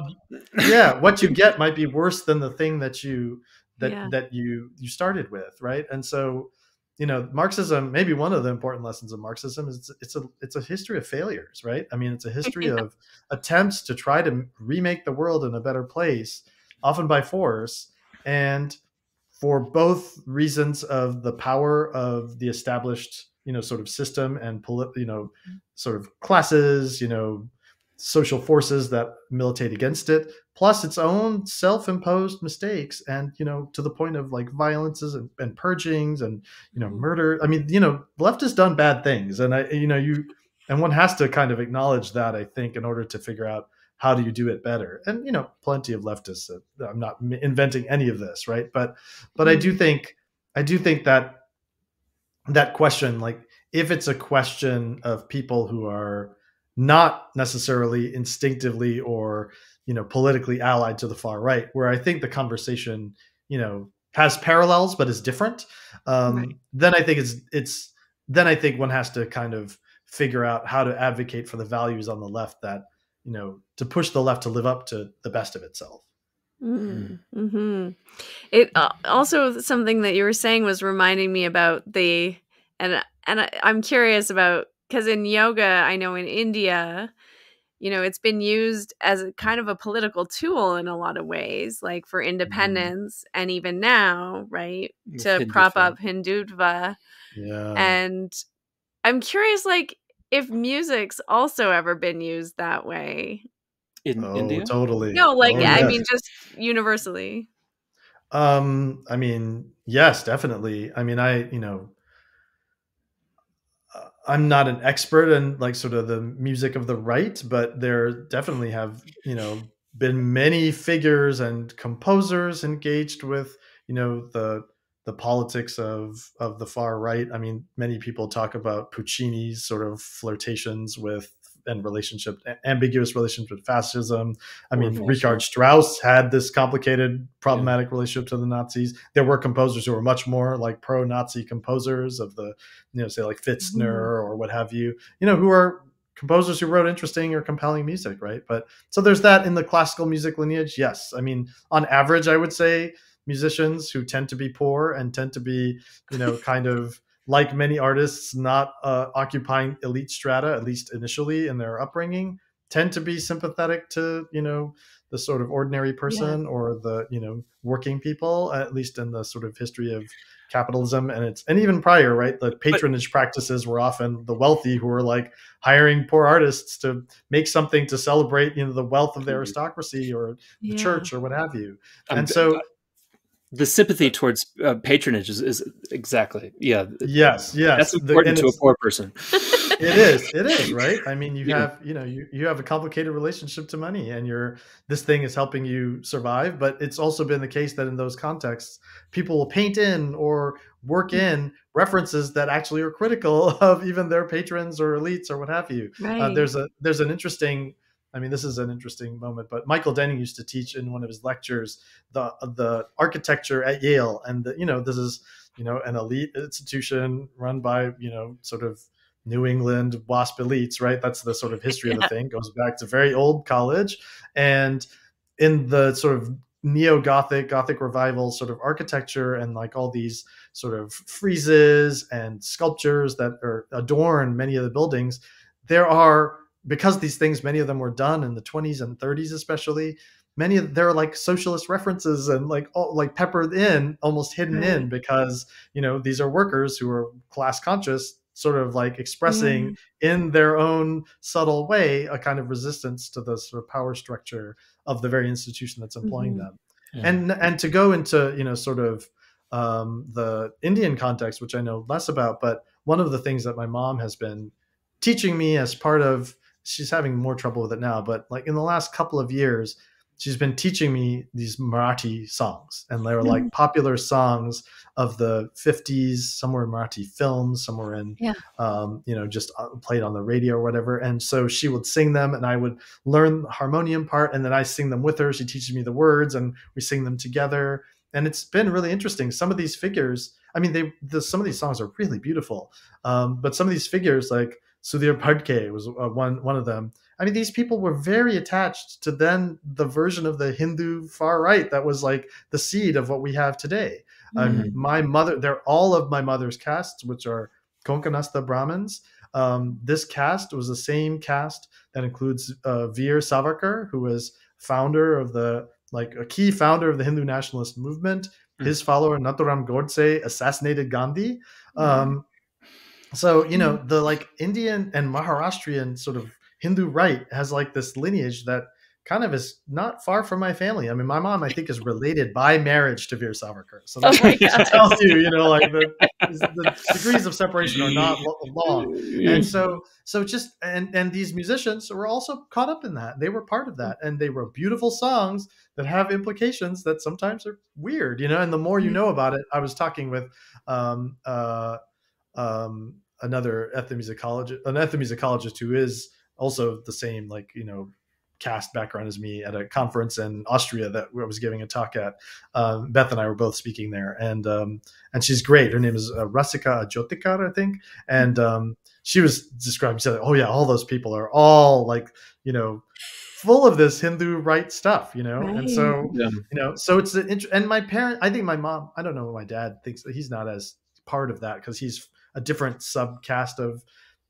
yeah, what you get might be worse than the thing that you, that, yeah. that you, you started with. Right. And so, you know, Marxism, maybe one of the important lessons of Marxism is it's, it's a, it's a history of failures, right? I mean, it's a history yeah. of attempts to try to remake the world in a better place, often by force. And for both reasons of the power of the established, you know, sort of system and, you know, sort of classes, you know, social forces that militate against it, plus its own self-imposed mistakes. And, you know, to the point of like violences and, and purgings and, you know, murder. I mean, you know, the left has done bad things. And, I, you know, you, and one has to kind of acknowledge that, I think, in order to figure out how do you do it better? And, you know, plenty of leftists, I'm not inventing any of this, right? But, but I do think, I do think that that question, like if it's a question of people who are not necessarily instinctively or, you know, politically allied to the far right, where I think the conversation, you know, has parallels, but is different. Um, right. Then I think it's, it's, then I think one has to kind of figure out how to advocate for the values on the left that, you know, to push the left to live up to the best of itself. Mm. Mm-hmm. It uh, also, something that you were saying was reminding me about the, and, and I, I'm curious about, because in yoga, I know in India, you know, it's been used as a kind of a political tool in a lot of ways, like for independence mm. and even now, right, it's to Hindutva. prop up Hindutva. Yeah. And I'm curious, like, if music's also ever been used that way in oh, India, totally. No, like oh, yeah, yes. I mean, just universally. Um, I mean, yes, definitely. I mean, I you know, I'm not an expert in like sort of the music of the right, but there definitely have you know been many figures and composers engaged with you know the. the politics of, of the far right. I mean, many people talk about Puccini's sort of flirtations with and relationship, ambiguous relationship with fascism. I mean, mm-hmm. Richard Strauss had this complicated, problematic yeah. relationship to the Nazis. There were composers who were much more like pro-Nazi composers of the, you know, say like Fitzner mm-hmm. or what have you, you know, who are composers who wrote interesting or compelling music, right? But so there's that in the classical music lineage. Yes. I mean, on average, I would say, musicians who tend to be poor and tend to be, you know, kind of like many artists, not uh, occupying elite strata, at least initially in their upbringing, tend to be sympathetic to, you know, the sort of ordinary person yeah. or the, you know, working people, at least in the sort of history of capitalism. And it's, and even prior, right, the patronage but, practices were often the wealthy who were like hiring poor artists to make something to celebrate, you know, the wealth of the aristocracy or the yeah. church or what have you. And um, so... The sympathy towards uh, patronage is, is exactly, yeah. Yes, yes. That's important the, to a poor person. It is, it is, right? I mean, you yeah. have, you know, you, you have a complicated relationship to money and you're, this thing is helping you survive, but it's also been the case that in those contexts, people will paint in or work in references that actually are critical of even their patrons or elites or what have you. Right. Uh, there's a, there's an interesting... I mean, this is an interesting moment, but Michael Denning used to teach in one of his lectures the the architecture at Yale, and the, you know this is you know an elite institution run by you know sort of New England WASP elites, right? That's the sort of history yeah. of the thing. It goes back to very old college, and in the sort of neo-Gothic, Gothic revival sort of architecture, and like all these sort of friezes and sculptures that are, adorn many of the buildings, there are. Because these things, many of them were done in the twenties and thirties, especially, many of there are like socialist references and like all, like peppered in, almost hidden mm. in, because, you know, these are workers who are class conscious, sort of like expressing mm. in their own subtle way a kind of resistance to the sort of power structure of the very institution that's employing mm. them. Yeah. And and to go into, you know, sort of um, the Indian context, which I know less about, but one of the things that my mom has been teaching me as part of, she's having more trouble with it now, but like in the last couple of years, she's been teaching me these Marathi songs, and they were like mm. popular songs of the fifties, some were in Marathi films, some were in, yeah. um, you know, just played on the radio or whatever. And so she would sing them and I would learn the harmonium part, and then I sing them with her. She teaches me the words and we sing them together. And it's been really interesting. Some of these figures, I mean, they, the, some of these songs are really beautiful, um, but some of these figures like Sudhir Phadke was uh, one, one of them. I mean, these people were very attached to then the version of the Hindu far right that was like the seed of what we have today. Mm-hmm. um, my mother, they're all of my mother's castes, which are Konkanastha Brahmins. Um, this caste was the same caste that includes uh, Veer Savarkar, who was founder of the, like a key founder of the Hindu nationalist movement. Mm-hmm. His follower, Nathuram Godse, assassinated Gandhi. Um, mm-hmm. So, you know, the like Indian and Maharashtrian sort of Hindu right has like this lineage that kind of is not far from my family. I mean, my mom, I think, is related by marriage to Veer Savarkar. So that oh tells you, you know, like the, the degrees of separation are not long. And so, so just, and, and these musicians were also caught up in that. They were part of that. And they wrote beautiful songs that have implications that sometimes are weird, you know, and the more you know about it. I was talking with, um, uh, um, another ethnomusicologist, an ethnomusicologist who is also the same, like, you know, caste background as me, at a conference in Austria that I was giving a talk at. Um, Beth and I were both speaking there, and um, and she's great. Her name is uh, Rasika Ajotikar, I think. And um, she was describing, she said, oh yeah, all those people are all like, you know, full of this Hindu right stuff, you know? Right. And so, yeah. you know, so it's an int- and my parent, I think my mom, I don't know what my dad thinks, he's not as part of that because he's a different subcaste of,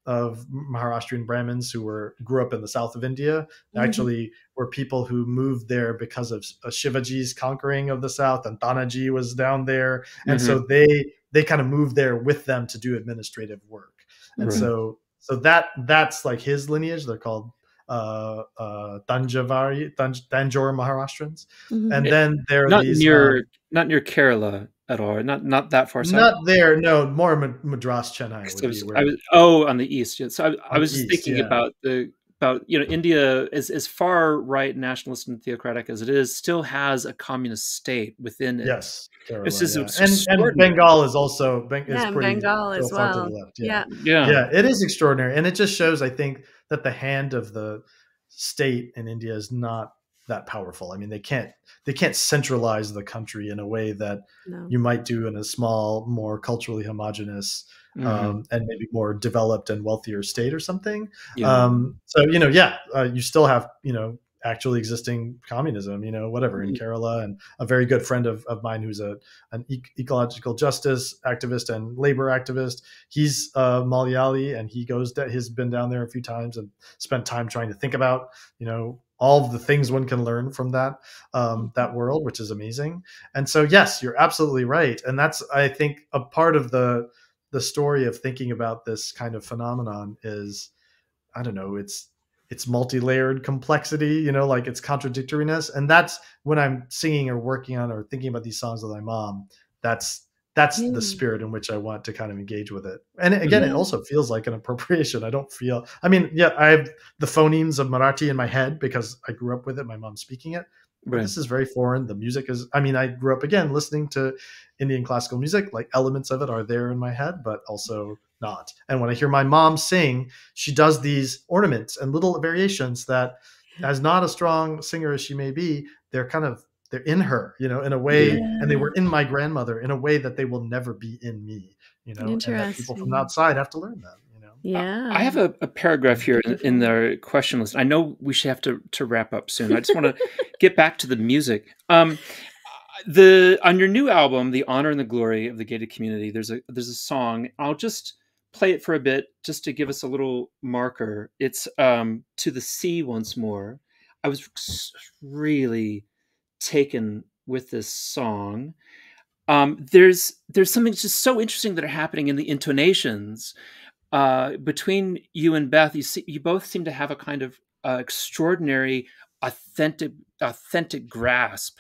of Maharashtrian Brahmins who were grew up in the south of India. Mm-hmm. Actually were people who moved there because of uh, Shivaji's conquering of the south, and Tanaji was down there. Mm-hmm. And so they they kind of moved there with them to do administrative work. And right. so so that that's like his lineage. They're called uh, uh, Tanjavari, Tanj, Tanjore Maharashtrians. Mm-hmm. And then there are not these- near, uh, Not near Kerala. At all, not not that far south. Not there, no. More Madras, Chennai. Would was, be where I was, oh, on the east. Yeah. So I, I was east, thinking yeah. about the about you know India, as as far right nationalist and theocratic as it is, still has a communist state within it. Yes, Kerala, it's just, yeah. it's and, and Bengal is also Beng- yeah, is pretty Bengal so as far well. To the left. Yeah. Yeah. yeah, yeah, it is extraordinary, and it just shows, I think, that the hand of the state in India is not that powerful. I mean, they can't they can't centralize the country in a way that no. you might do in a small, more culturally homogenous mm-hmm. um, and maybe more developed and wealthier state or something. Yeah. Um, so, you know, yeah, uh, you still have, you know, actually existing communism, you know, whatever in mm-hmm. Kerala. And a very good friend of, of mine who's a an ec- ecological justice activist and labor activist, he's uh, Malayali, and he goes that he's been down there a few times and spent time trying to think about, you know, all of the things one can learn from that um, that world, which is amazing. And so, yes, you're absolutely right. And that's, I think, a part of the the story of thinking about this kind of phenomenon is, I don't know, it's it's multi-layered complexity, you know, like it's contradictoriness. And that's when I'm singing or working on or thinking about these songs with my mom, that's That's mm. the spirit in which I want to kind of engage with it. And again, mm. it also feels like an appropriation. I don't feel, I mean, yeah, I have the phonemes of Marathi in my head because I grew up with it. My mom's speaking it. Right. This is very foreign. The music is, I mean, I grew up, again, listening to Indian classical music, like elements of it are there in my head, but also not. And when I hear my mom sing, she does these ornaments and little variations that, as not a strong singer as she may be, they're kind of, they're in her, you know, in a way, yeah. and they were in my grandmother in a way that they will never be in me, you know, and that people from outside have to learn them, you know. Yeah. I have a, a paragraph here in, in the question list. I know we should have to, to wrap up soon. I just want to get back to the music. Um, the on your new album, The Honor and the Glory of the Gated Community, there's a there's a song. I'll just play it for a bit just to give us a little marker. It's um, To the Sea Once More. I was really taken with this song. Um, there's there's something just so interesting that are happening in the intonations uh, between you and Beth. You see, you both seem to have a kind of uh, extraordinary, authentic, authentic grasp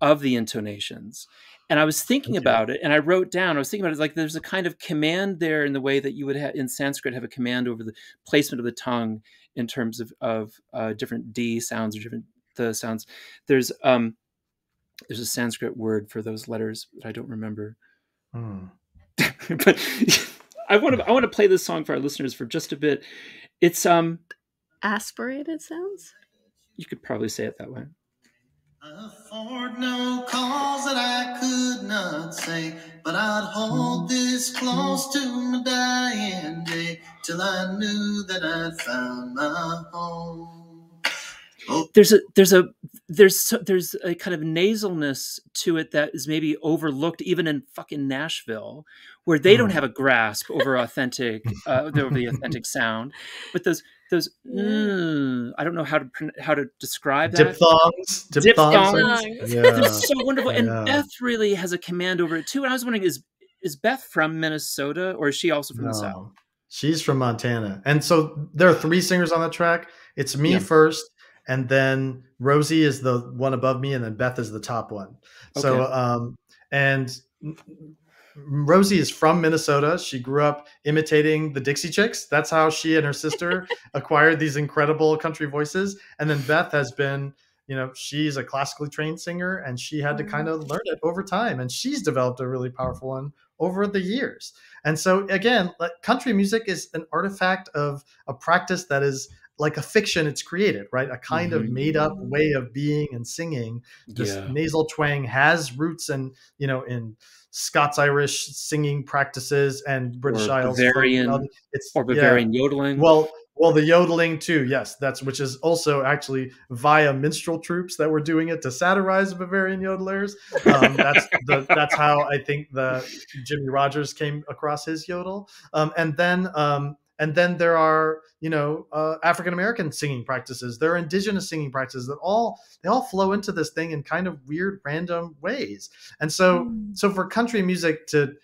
of the intonations. And I was thinking about it, and I wrote down. I was thinking about it like there's a kind of command there in the way that you would have in Sanskrit have a command over the placement of the tongue in terms of of uh, different d sounds or different the sounds. There's um. There's a Sanskrit word for those letters that I don't remember. Mm. But I want to I want to play this song for our listeners for just a bit. It's um aspirated sounds. You could probably say it that way. I afford no cause that I could not say, but I'd hold this close to my dying day till I knew that I'd found my home. There's a there's a there's there's a kind of nasalness to it that is maybe overlooked even in fucking Nashville, where they don't have a grasp over authentic uh, over the authentic sound. But those those mm, I don't know how to how to describe that. Diphthongs, diphthongs. Yeah. They're so wonderful, and Beth really has a command over it too. And I was wondering, is is Beth from Minnesota, or is she also from no. the South? She's from Montana, and so there are three singers on that track. It's me yeah. first. And then Rosie is the one above me, and then Beth is the top one. Okay. So, um, and Rosie is from Minnesota. She grew up imitating the Dixie Chicks. That's how she and her sister acquired these incredible country voices. And then Beth has been, you know, she's a classically trained singer, and she had to kind of learn it over time. And she's developed a really powerful one over the years. And so, again, like, country music is an artifact of a practice that is like a fiction it's created, right? A kind mm-hmm. of made up way of being and singing. This yeah. nasal twang has roots in, you know, in Scots-Irish singing practices and British Isles. Bavarian, it's, or Bavarian yeah. yodeling. Well, well, the yodeling too, yes. That's which is also actually via minstrel troops that were doing it to satirize Bavarian yodelers. Um, that's the, that's how I think the Jimmy Rogers came across his yodel. Um, and then, um, And then there are, you know, uh, African-American singing practices. There are indigenous singing practices that all, they all flow into this thing in kind of weird, random ways. And so, mm. so for country music to,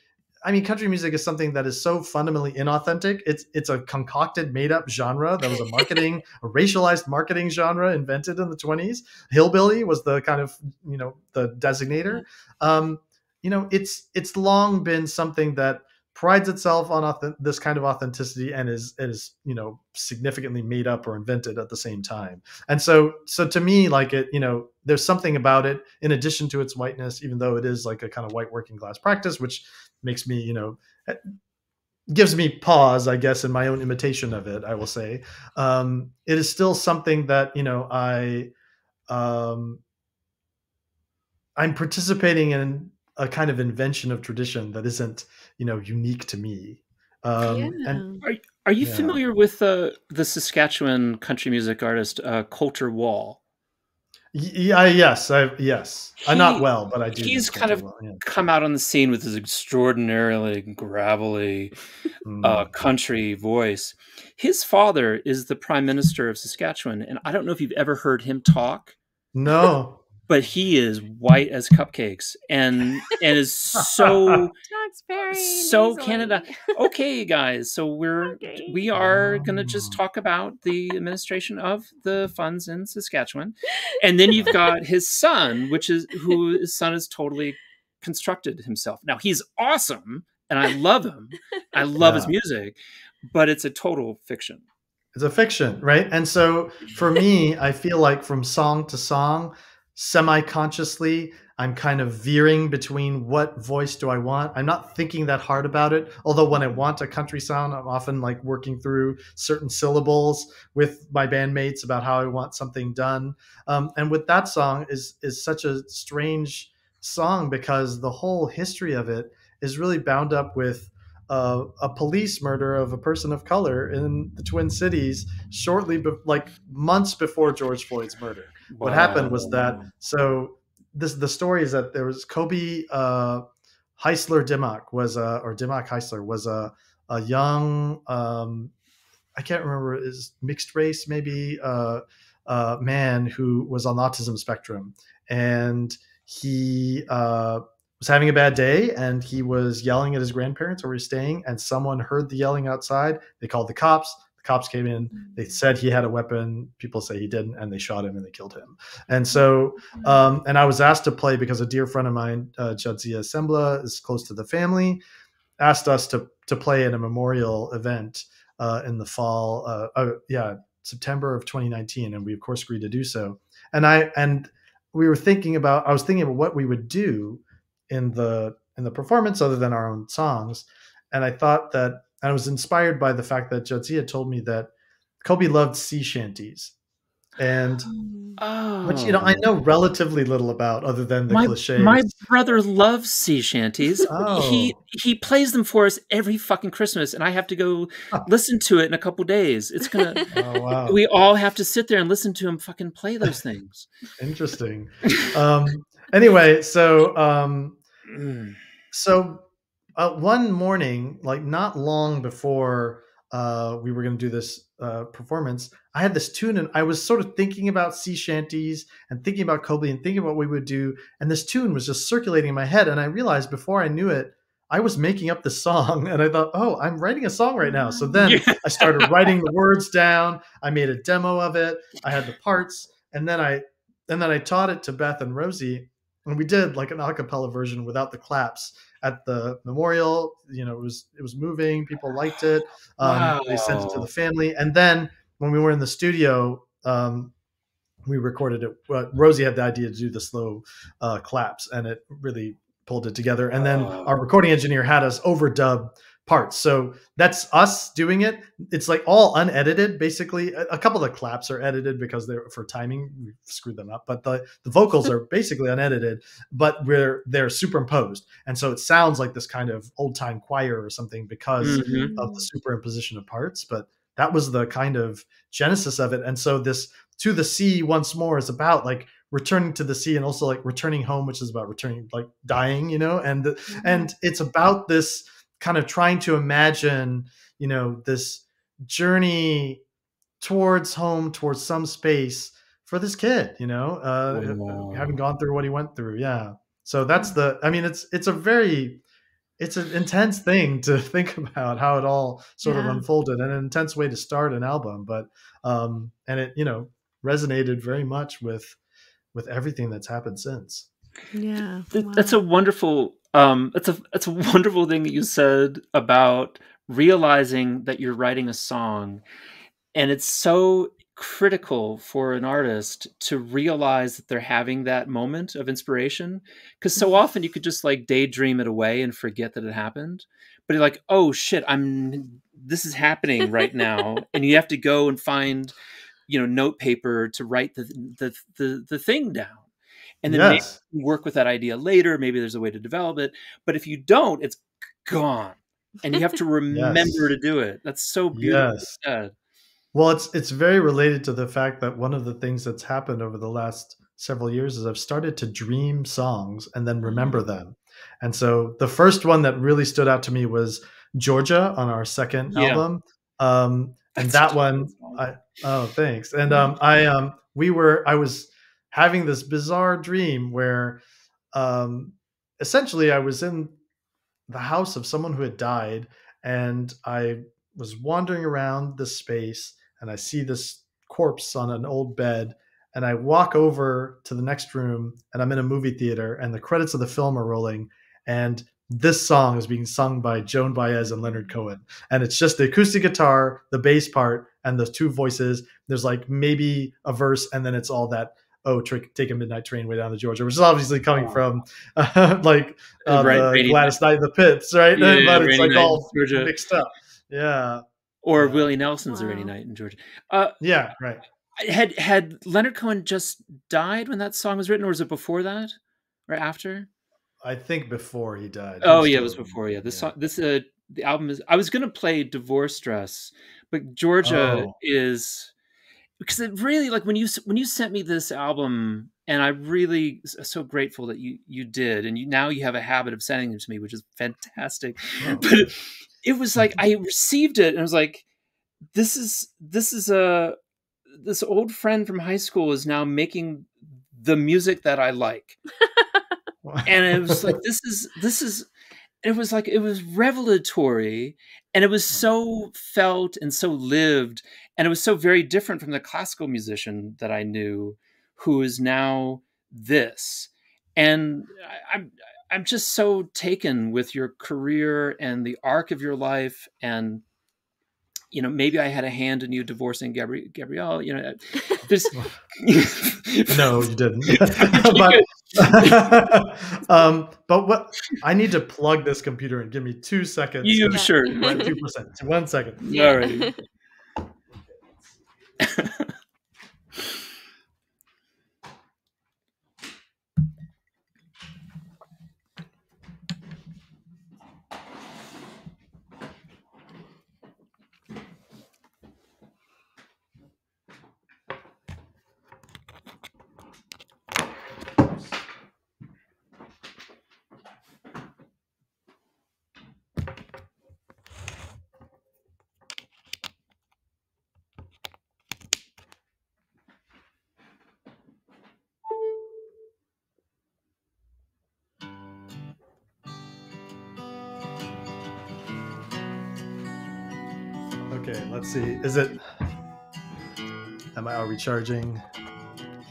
I mean, country music is something that is so fundamentally inauthentic. It's it's a concocted, made-up genre that was a marketing, a racialized marketing genre invented in the twenties. Hillbilly was the kind of, you know, the designator. Um, you know, it's it's long been something that prides itself on this kind of authenticity and is, is, you know, significantly made up or invented at the same time. And so, so to me, like it, you know, there's something about it in addition to its whiteness, even though it is like a kind of white working class practice, which makes me, you know, gives me pause, I guess, in my own imitation of it, I will say. Um, it is still something that, you know, I, um, I'm participating in a kind of invention of tradition that isn't, you know, unique to me. Um, yeah. and, are, are you yeah. familiar with uh, the Saskatchewan country music artist, uh, Coulter Wall? Yeah, yes, I, yes. He, I'm not well, but I do. He's kind of well, yeah. come out on the scene with his extraordinarily gravelly mm. uh, country voice. His father is the prime minister of Saskatchewan, and I don't know if you've ever heard him talk. No. But he is white as cupcakes, and and is so so Canada. Okay, guys, so we're okay. we are um. gonna just talk about the administration of the funds in Saskatchewan, and then you've got his son, which is who his son has totally constructed himself. Now he's awesome, and I love him. I love yeah. his music, but it's a total fiction. It's a fiction, right? And so for me, I feel like from song to song, semi-consciously, I'm kind of veering between what voice do I want. I'm not thinking that hard about it. Although when I want a country sound, I'm often like working through certain syllables with my bandmates about how I want something done. Um, and with that song is, is such a strange song because the whole history of it is really bound up with Uh, a police murder of a person of color in the Twin Cities shortly, be like months before George Floyd's murder. Wow. What happened was that, so this the story is that there was Kobe uh, Heisler Dimmock was a, or Dimmock Heisler was a, a young, um, I can't remember, is mixed race maybe, uh, uh, man who was on the autism spectrum, and he uh, was having a bad day, and he was yelling at his grandparents where he was staying, and someone heard the yelling outside. They called the cops. Cops came in, they said he had a weapon, people say he didn't, and they shot him and they killed him. And so, um, and I was asked to play because a dear friend of mine, uh, Jadzia Sembla, is close to the family, asked us to to play at a memorial event uh, in the fall, uh, uh, yeah, September of twenty nineteen. And we, of course, agreed to do so. And I, and we were thinking about, I was thinking about what we would do in the, in the performance other than our own songs. And I thought that, and I was inspired by the fact that Jadzia told me that Kobe loved sea shanties, and oh. which, you know, I know relatively little about other than the my, cliches. My brother loves sea shanties. Oh. He he plays them for us every fucking Christmas, and I have to go oh. listen to it in a couple days. It's gonna. Oh, wow. We all have to sit there and listen to him fucking play those things. Interesting. um, anyway, so um, mm. so. Uh, one morning, like not long before uh, we were going to do this uh, performance, I had this tune, and I was sort of thinking about sea shanties and thinking about Kobe and thinking about what we would do. And this tune was just circulating in my head. And I realized before I knew it, I was making up the song, and I thought, oh, I'm writing a song right now. So then yeah. I started writing the words down. I made a demo of it. I had the parts, and then I, and then I taught it to Beth and Rosie, and we did like an a cappella version without the claps at the memorial. You know, it was, it was moving. People liked it. Um, wow. They sent it to the family. And then when we were in the studio, um, we recorded it. Uh, Rosie had the idea to do the slow uh, claps, and it really pulled it together. And then oh. our recording engineer had us overdub parts. So that's us doing it. It's like all unedited. Basically a, a couple of the claps are edited because they're for timing. We screwed them up, but the, the vocals are basically unedited, but we're, they're superimposed. And so it sounds like this kind of old time choir or something because mm-hmm. of the superimposition of parts, but that was the kind of genesis of it. And so this To the Sea Once More is about like returning to the sea, and also like returning home, which is about returning, like dying, you know, and, mm-hmm. and it's about this, kind of trying to imagine, you know, this journey towards home, towards some space for this kid, you know, uh, oh, wow. having gone through what he went through. Yeah. So that's the, I mean, it's, it's a very, it's an intense thing to think about how it all sort yeah. of unfolded, and an intense way to start an album. But, um, and it, you know, resonated very much with, with everything that's happened since. Yeah. Wow. That's a wonderful Um, it's a it's a wonderful thing that you said about realizing that you're writing a song, and it's so critical for an artist to realize that they're having that moment of inspiration, because so often you could just like daydream it away and forget that it happened. But you're like, oh shit, I'm this is happening right now, and you have to go and find, you know, note paper to write the the the, the thing down. And then yes. maybe you work with that idea later. Maybe there's a way to develop it. But if you don't, it's gone. And you have to remember yes. to do it. That's so beautiful. Yes. Yeah. Well, it's it's very related to the fact that one of the things that's happened over the last several years is I've started to dream songs and then remember them. And so the first one that really stood out to me was Georgia on our second yeah. album. Um, and that's that one, I, oh, thanks. And um, I um, we were, I was... having this bizarre dream where um, essentially I was in the house of someone who had died, and I was wandering around the space, and I see this corpse on an old bed, and I walk over to the next room, and I'm in a movie theater, and the credits of the film are rolling, and this song is being sung by Joan Baez and Leonard Cohen. And it's just the acoustic guitar, the bass part, and the two voices. There's like maybe a verse, and then it's all that oh, trick, take a midnight train way down to Georgia, which is obviously coming oh. from uh, like uh, right, the Gladys Knight of the Pips, right? Yeah, but it's like all Georgia. Mixed up. Yeah. Or yeah. Willie Nelson's wow. Rainy Night in Georgia. Uh, yeah, right. Had had Leonard Cohen just died when that song was written, or was it before that or after? I think before he died. Oh, he yeah, it was before, yeah. This yeah. Song, this uh, the album is, I was going to play Divorce Dress, but Georgia oh. is... because it really, like when you when you sent me this album, and I really so grateful that you you did, and you now you have a habit of sending them to me, which is fantastic. Oh. But it, it was like I received it and I was like, this is this is a this old friend from high school is now making the music that I like. And it was like, this is, this is, it was like, it was revelatory, and it was so felt and so lived. And it was so very different from the classical musician that I knew, who is now this. And I, I'm, I'm just so taken with your career and the arc of your life. And, you know, maybe I had a hand in you divorcing Gabri Gabrielle, you know, there's no, you didn't. But, um, but what I need to plug this computer and give me two seconds. You yeah. sure? Two percent. One second. Yeah. All right. Let's see. Is it? Am I? Are we charging?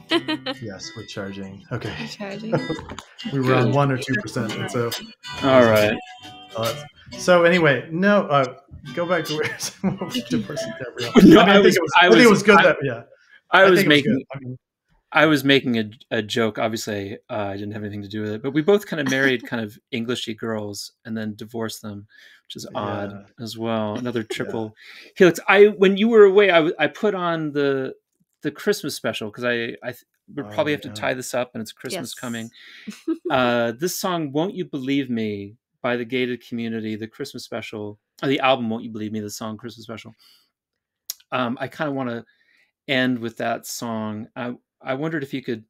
Yes, we're charging. Okay. We're charging. We were on one or two percent, and so. All right. Uh, so anyway, no. Uh, go back to where. No, I, mean, I, I was, think it was. I, was, I think it was good. I, that, yeah. I, I was making. It was I, mean, I was making a, a joke. Obviously, uh, I didn't have anything to do with it. But we both kind of married kind of Englishy girls and then divorced them, which is odd yeah. as well. Another triple yeah. helix. I when you were away, I, I put on the the Christmas special because I I would probably oh, have yeah. to tie this up, and it's Christmas yes. coming. uh, this song, "Won't You Believe Me" by The Gated Community, the Christmas special, or the album "Won't You Believe Me," the song Christmas special. Um, I kind of want to end with that song. I I wondered if you could.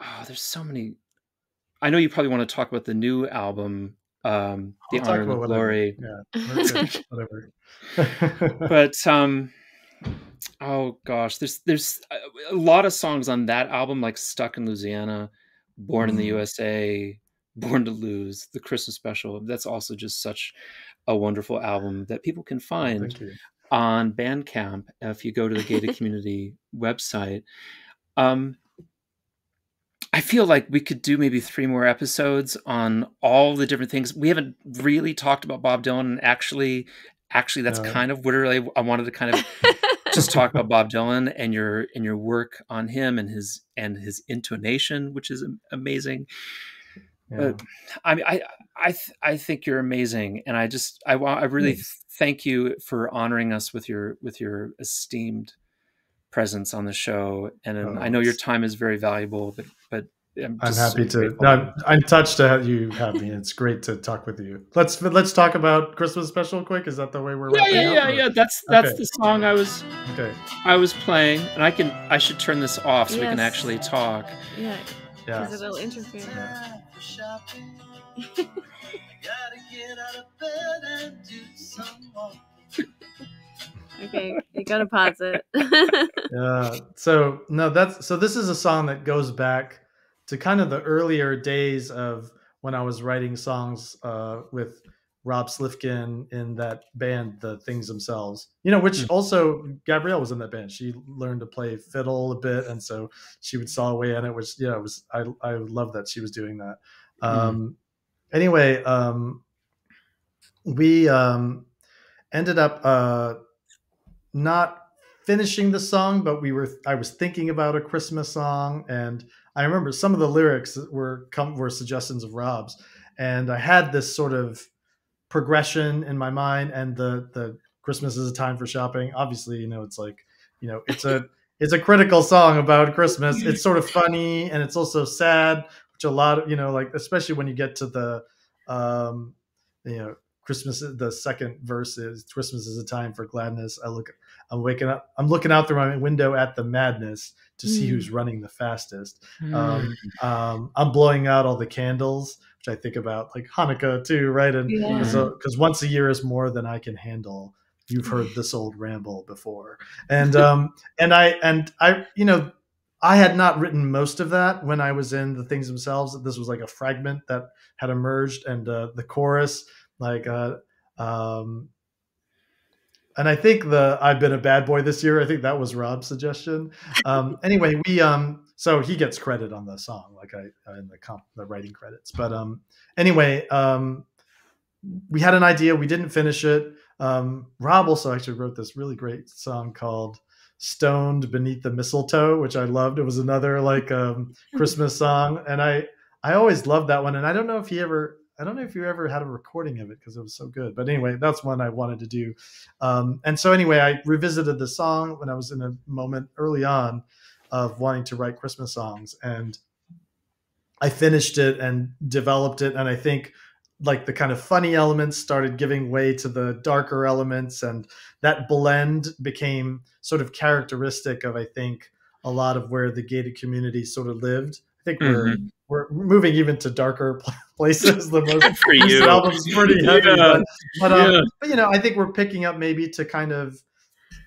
Oh, there's so many. I know you probably want to talk about the new album. Um, the I'll honor and the glory, yeah, whatever. But um, oh gosh, there's there's a lot of songs on that album, like "Stuck in Louisiana," "Born mm. in the U S A," "Born to Lose," the Christmas special. That's also just such a wonderful album that people can find on Bandcamp if you go to the Gated Community website. Um, I feel like we could do maybe three more episodes on all the different things. We haven't really talked about Bob Dylan, and actually, actually, that's no. kind of what really I wanted to kind of just talk about Bob Dylan and your and your work on him and his and his intonation, which is amazing. Yeah. But I mean, I I th I think you're amazing, and I just I I really nice. thank you for honoring us with your with your esteemed presence on the show, and oh, I know your time is very valuable, but but I'm, just I'm happy so to. No, I'm, I'm touched to have you have me. It's great to talk with you. Let's let's talk about Christmas special quick. Is that the way we're? Yeah, yeah, yeah, yeah. That's that's okay. the song I was. Okay. I was playing, and I can I should turn this off so yes. we can actually talk. Yeah. Yeah. Because it'll interfere. Yeah. Okay, you gotta pause it. Yeah. So no, that's so. This is a song that goes back to kind of the earlier days of when I was writing songs uh, with Rob Slifkin in that band, The Things Themselves. You know, which also Gabrielle was in that band. She learned to play fiddle a bit, and so she would saw away in it. Which yeah, it was I I love that she was doing that. Um, mm-hmm. Anyway, um, we um, ended up. Uh, not finishing the song, but we were, I was thinking about a Christmas song. And I remember some of the lyrics were come were suggestions of Rob's. And I had this sort of progression in my mind, and the, the Christmas is a time for shopping. Obviously, you know, it's like, you know, it's a, it's a critical song about Christmas. It's sort of funny. And it's also sad, which a lot of, you know, like, especially when you get to the, um, you know, Christmas, the second verse is Christmas is a time for gladness. I look, I'm waking up. I'm looking out through my window at the madness to see mm. who's running the fastest. Mm. Um, um, I'm blowing out all the candles, which I think about like Hanukkah too, right? And because yeah. once a year is more than I can handle. you've heard this old ramble before. And, um, and I, and I, you know, I had not written most of that when I was in the things themselves. This was like a fragment that had emerged, and uh, the chorus, like, uh, um, and I think the I've been a bad boy this year, I think that was Rob's suggestion. Um, anyway, we um, so he gets credit on the song, like I in the comp, the writing credits. But um, anyway, um, we had an idea, we didn't finish it. Um, Rob also actually wrote this really great song called "Stoned Beneath the Mistletoe," which I loved. It was another like um, Christmas song, and I I always loved that one. And I don't know if he ever. I don't know if you ever had a recording of it because it was so good. But anyway, that's one I wanted to do. Um, and so anyway, I revisited the song when I was in a moment early on of wanting to write Christmas songs. And I finished it and developed it. And I think like the kind of funny elements started giving way to the darker elements. And that blend became sort of characteristic of, I think, a lot of where the gated community sort of lived. I think we're... Mm-hmm. We're moving even to darker places. The most for you. Album's pretty heavy, yeah. but, but, um, yeah. but you know, I think we're picking up maybe to kind of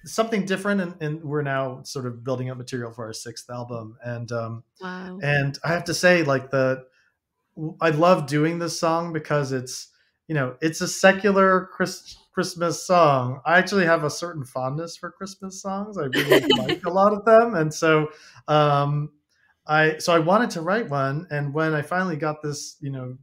something different, and, and we're now sort of building up material for our sixth album. And um, wow. and I have to say, like the, I love doing this song because it's you know it's a secular Christ, Christmas song. I actually have a certain fondness for Christmas songs. I really like a lot of them, and so. Um, I, so I wanted to write one, and when I finally got this, you know,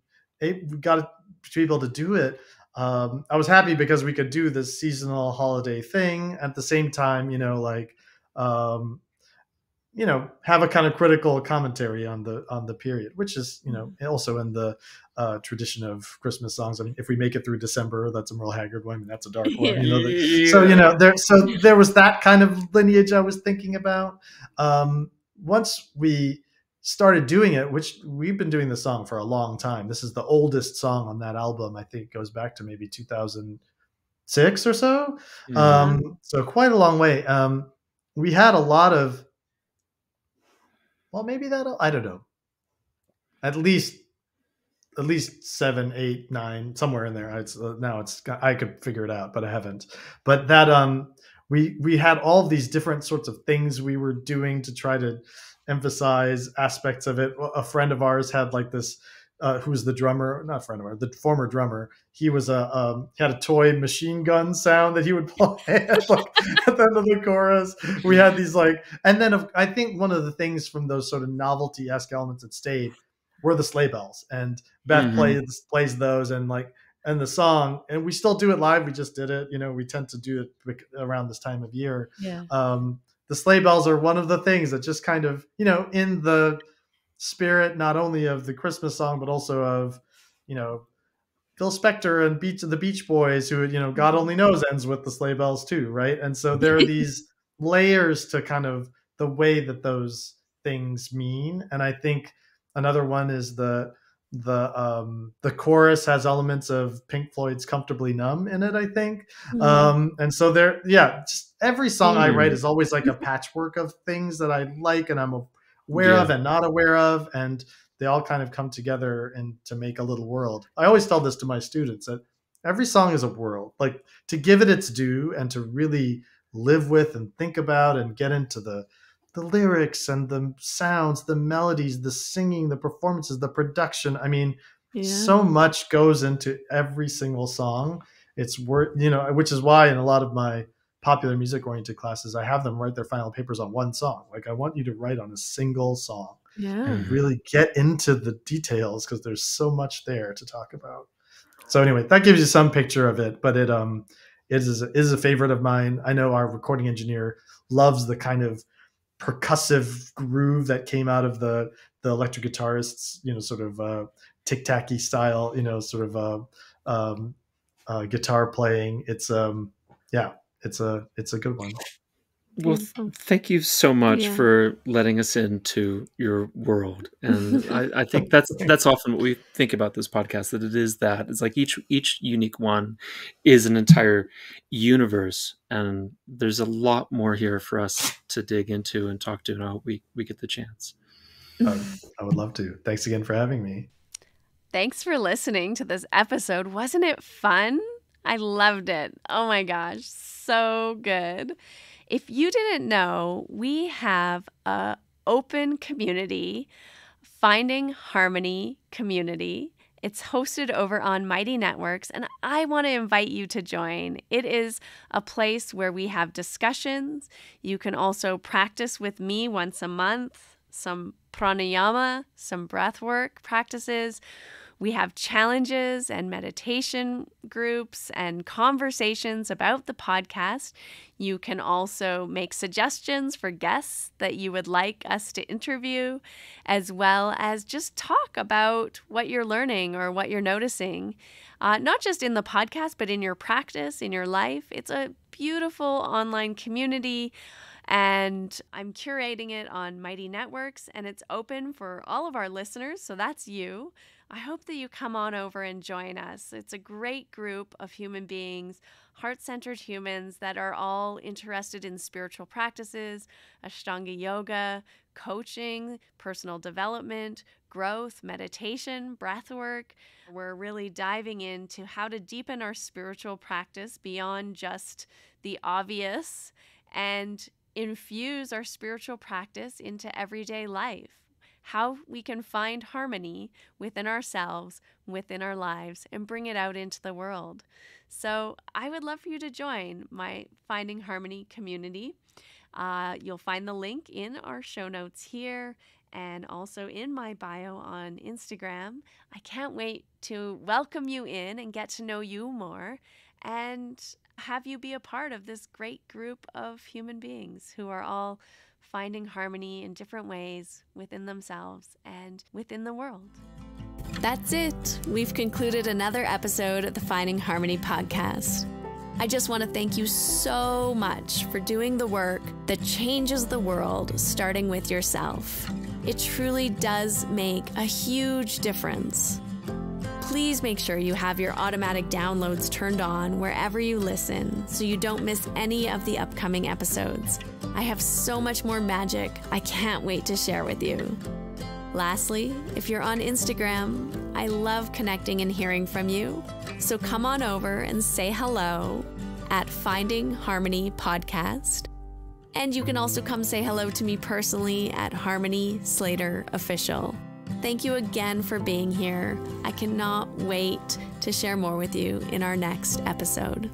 got to be able to do it, um, I was happy because we could do this seasonal holiday thing at the same time, you know, like, um, you know, have a kind of critical commentary on the on the period, which is, you know, also in the uh, tradition of Christmas songs. I mean, if we make it through December, that's a Merle Haggard one, and that's a dark one. You know, the, so you know, there, so there was that kind of lineage I was thinking about. Um, Once we started doing it, which we've been doing the song for a long time. This is the oldest song on that album. I think it goes back to maybe two thousand six or so. Mm-hmm. Um, so quite a long way. Um, we had a lot of, well, maybe that, I don't know, at least, at least seven, eight, nine, somewhere in there. It's, uh, now it's, I could figure it out, but I haven't. But that, um, We we had all of these different sorts of things we were doing to try to emphasize aspects of it. A friend of ours had like this, uh, who was the drummer, not friend of ours, the former drummer. He was a um, he had a toy machine gun sound that he would play at, like, at the end of the chorus. We had these like, and then I think one of the things from those sort of novelty-esque elements that stayed were the sleigh bells, and Beth mm-hmm. plays plays those and like. And the song, and we still do it live. We just did it. You know, we tend to do it around this time of year. Yeah. Um, the sleigh bells are one of the things that just kind of, you know, in the spirit, not only of the Christmas song, but also of, you know, Phil Spector and Beach the Beach Boys, who, you know, God Only Knows ends with the sleigh bells too. Right. And so there are these layers to kind of the way that those things mean. And I think another one is the, the um the chorus has elements of Pink Floyd's Comfortably Numb in it, I think. Mm. Um and so there yeah just every song mm. I write is always like a patchwork of things that I like and I'm aware yeah. of and not aware of, and they all kind of come together and to make a little world. I always tell this to my students, that every song is a world, like to give it its due and to really live with and think about and get into the the lyrics and the sounds, the melodies, the singing, the performances, the production. I mean, yeah. so much goes into every single song. It's worth, you know, which is why in a lot of my popular music oriented classes, I have them write their final papers on one song. Like I want you to write on a single song yeah. and really get into the details, because there's so much there to talk about. So anyway, that gives you some picture of it, but it, um, it is, it is a favorite of mine. I know our recording engineer loves the kind of percussive groove that came out of the the electric guitarists, you know, sort of uh, tic-tacky style, you know, sort of uh, um, uh, guitar playing. It's um, yeah, it's a it's a good one. Well, th thank you so much yeah. for letting us into your world, and I, I think that's that's often what we think about this podcast. That it is that it's like each each unique one is an entire universe, and there's a lot more here for us to dig into and talk to, and I hope we, we get the chance. Um, I would love to. Thanks again for having me. Thanks for listening to this episode. Wasn't it fun? I loved it. Oh my gosh, so good. If you didn't know, we have an open community, Finding Harmony Community. It's hosted over on Mighty Networks, and I want to invite you to join. It is a place where we have discussions. You can also practice with me once a month, some pranayama, some breathwork practices. We have challenges and meditation groups and conversations about the podcast. You can also make suggestions for guests that you would like us to interview, as well as just talk about what you're learning or what you're noticing, uh, not just in the podcast, but in your practice, in your life. It's a beautiful online community, and I'm curating it on Mighty Networks, and it's open for all of our listeners, so that's you. I hope that you come on over and join us. It's a great group of human beings, heart-centered humans that are all interested in spiritual practices, Ashtanga yoga, coaching, personal development, growth, meditation, breathwork. We're really diving into how to deepen our spiritual practice beyond just the obvious and infuse our spiritual practice into everyday life. How we can find harmony within ourselves, within our lives, and bring it out into the world. So I would love for you to join my Finding Harmony community. Uh, you'll find the link in our show notes here and also in my bio on Instagram. I can't wait to welcome you in and get to know you more and have you be a part of this great group of human beings who are all finding harmony in different ways within themselves and within the world. That's it. We've concluded another episode of the Finding Harmony podcast. I just want to thank you so much for doing the work that changes the world, starting with yourself. It truly does make a huge difference. Please make sure you have your automatic downloads turned on wherever you listen so you don't miss any of the upcoming episodes. I have so much more magic I can't wait to share with you. Lastly, if you're on Instagram, I love connecting and hearing from you. So come on over and say hello at Finding Harmony Podcast. And you can also come say hello to me personally at Harmony Slater Official. Thank you again for being here. I cannot wait to share more with you in our next episode.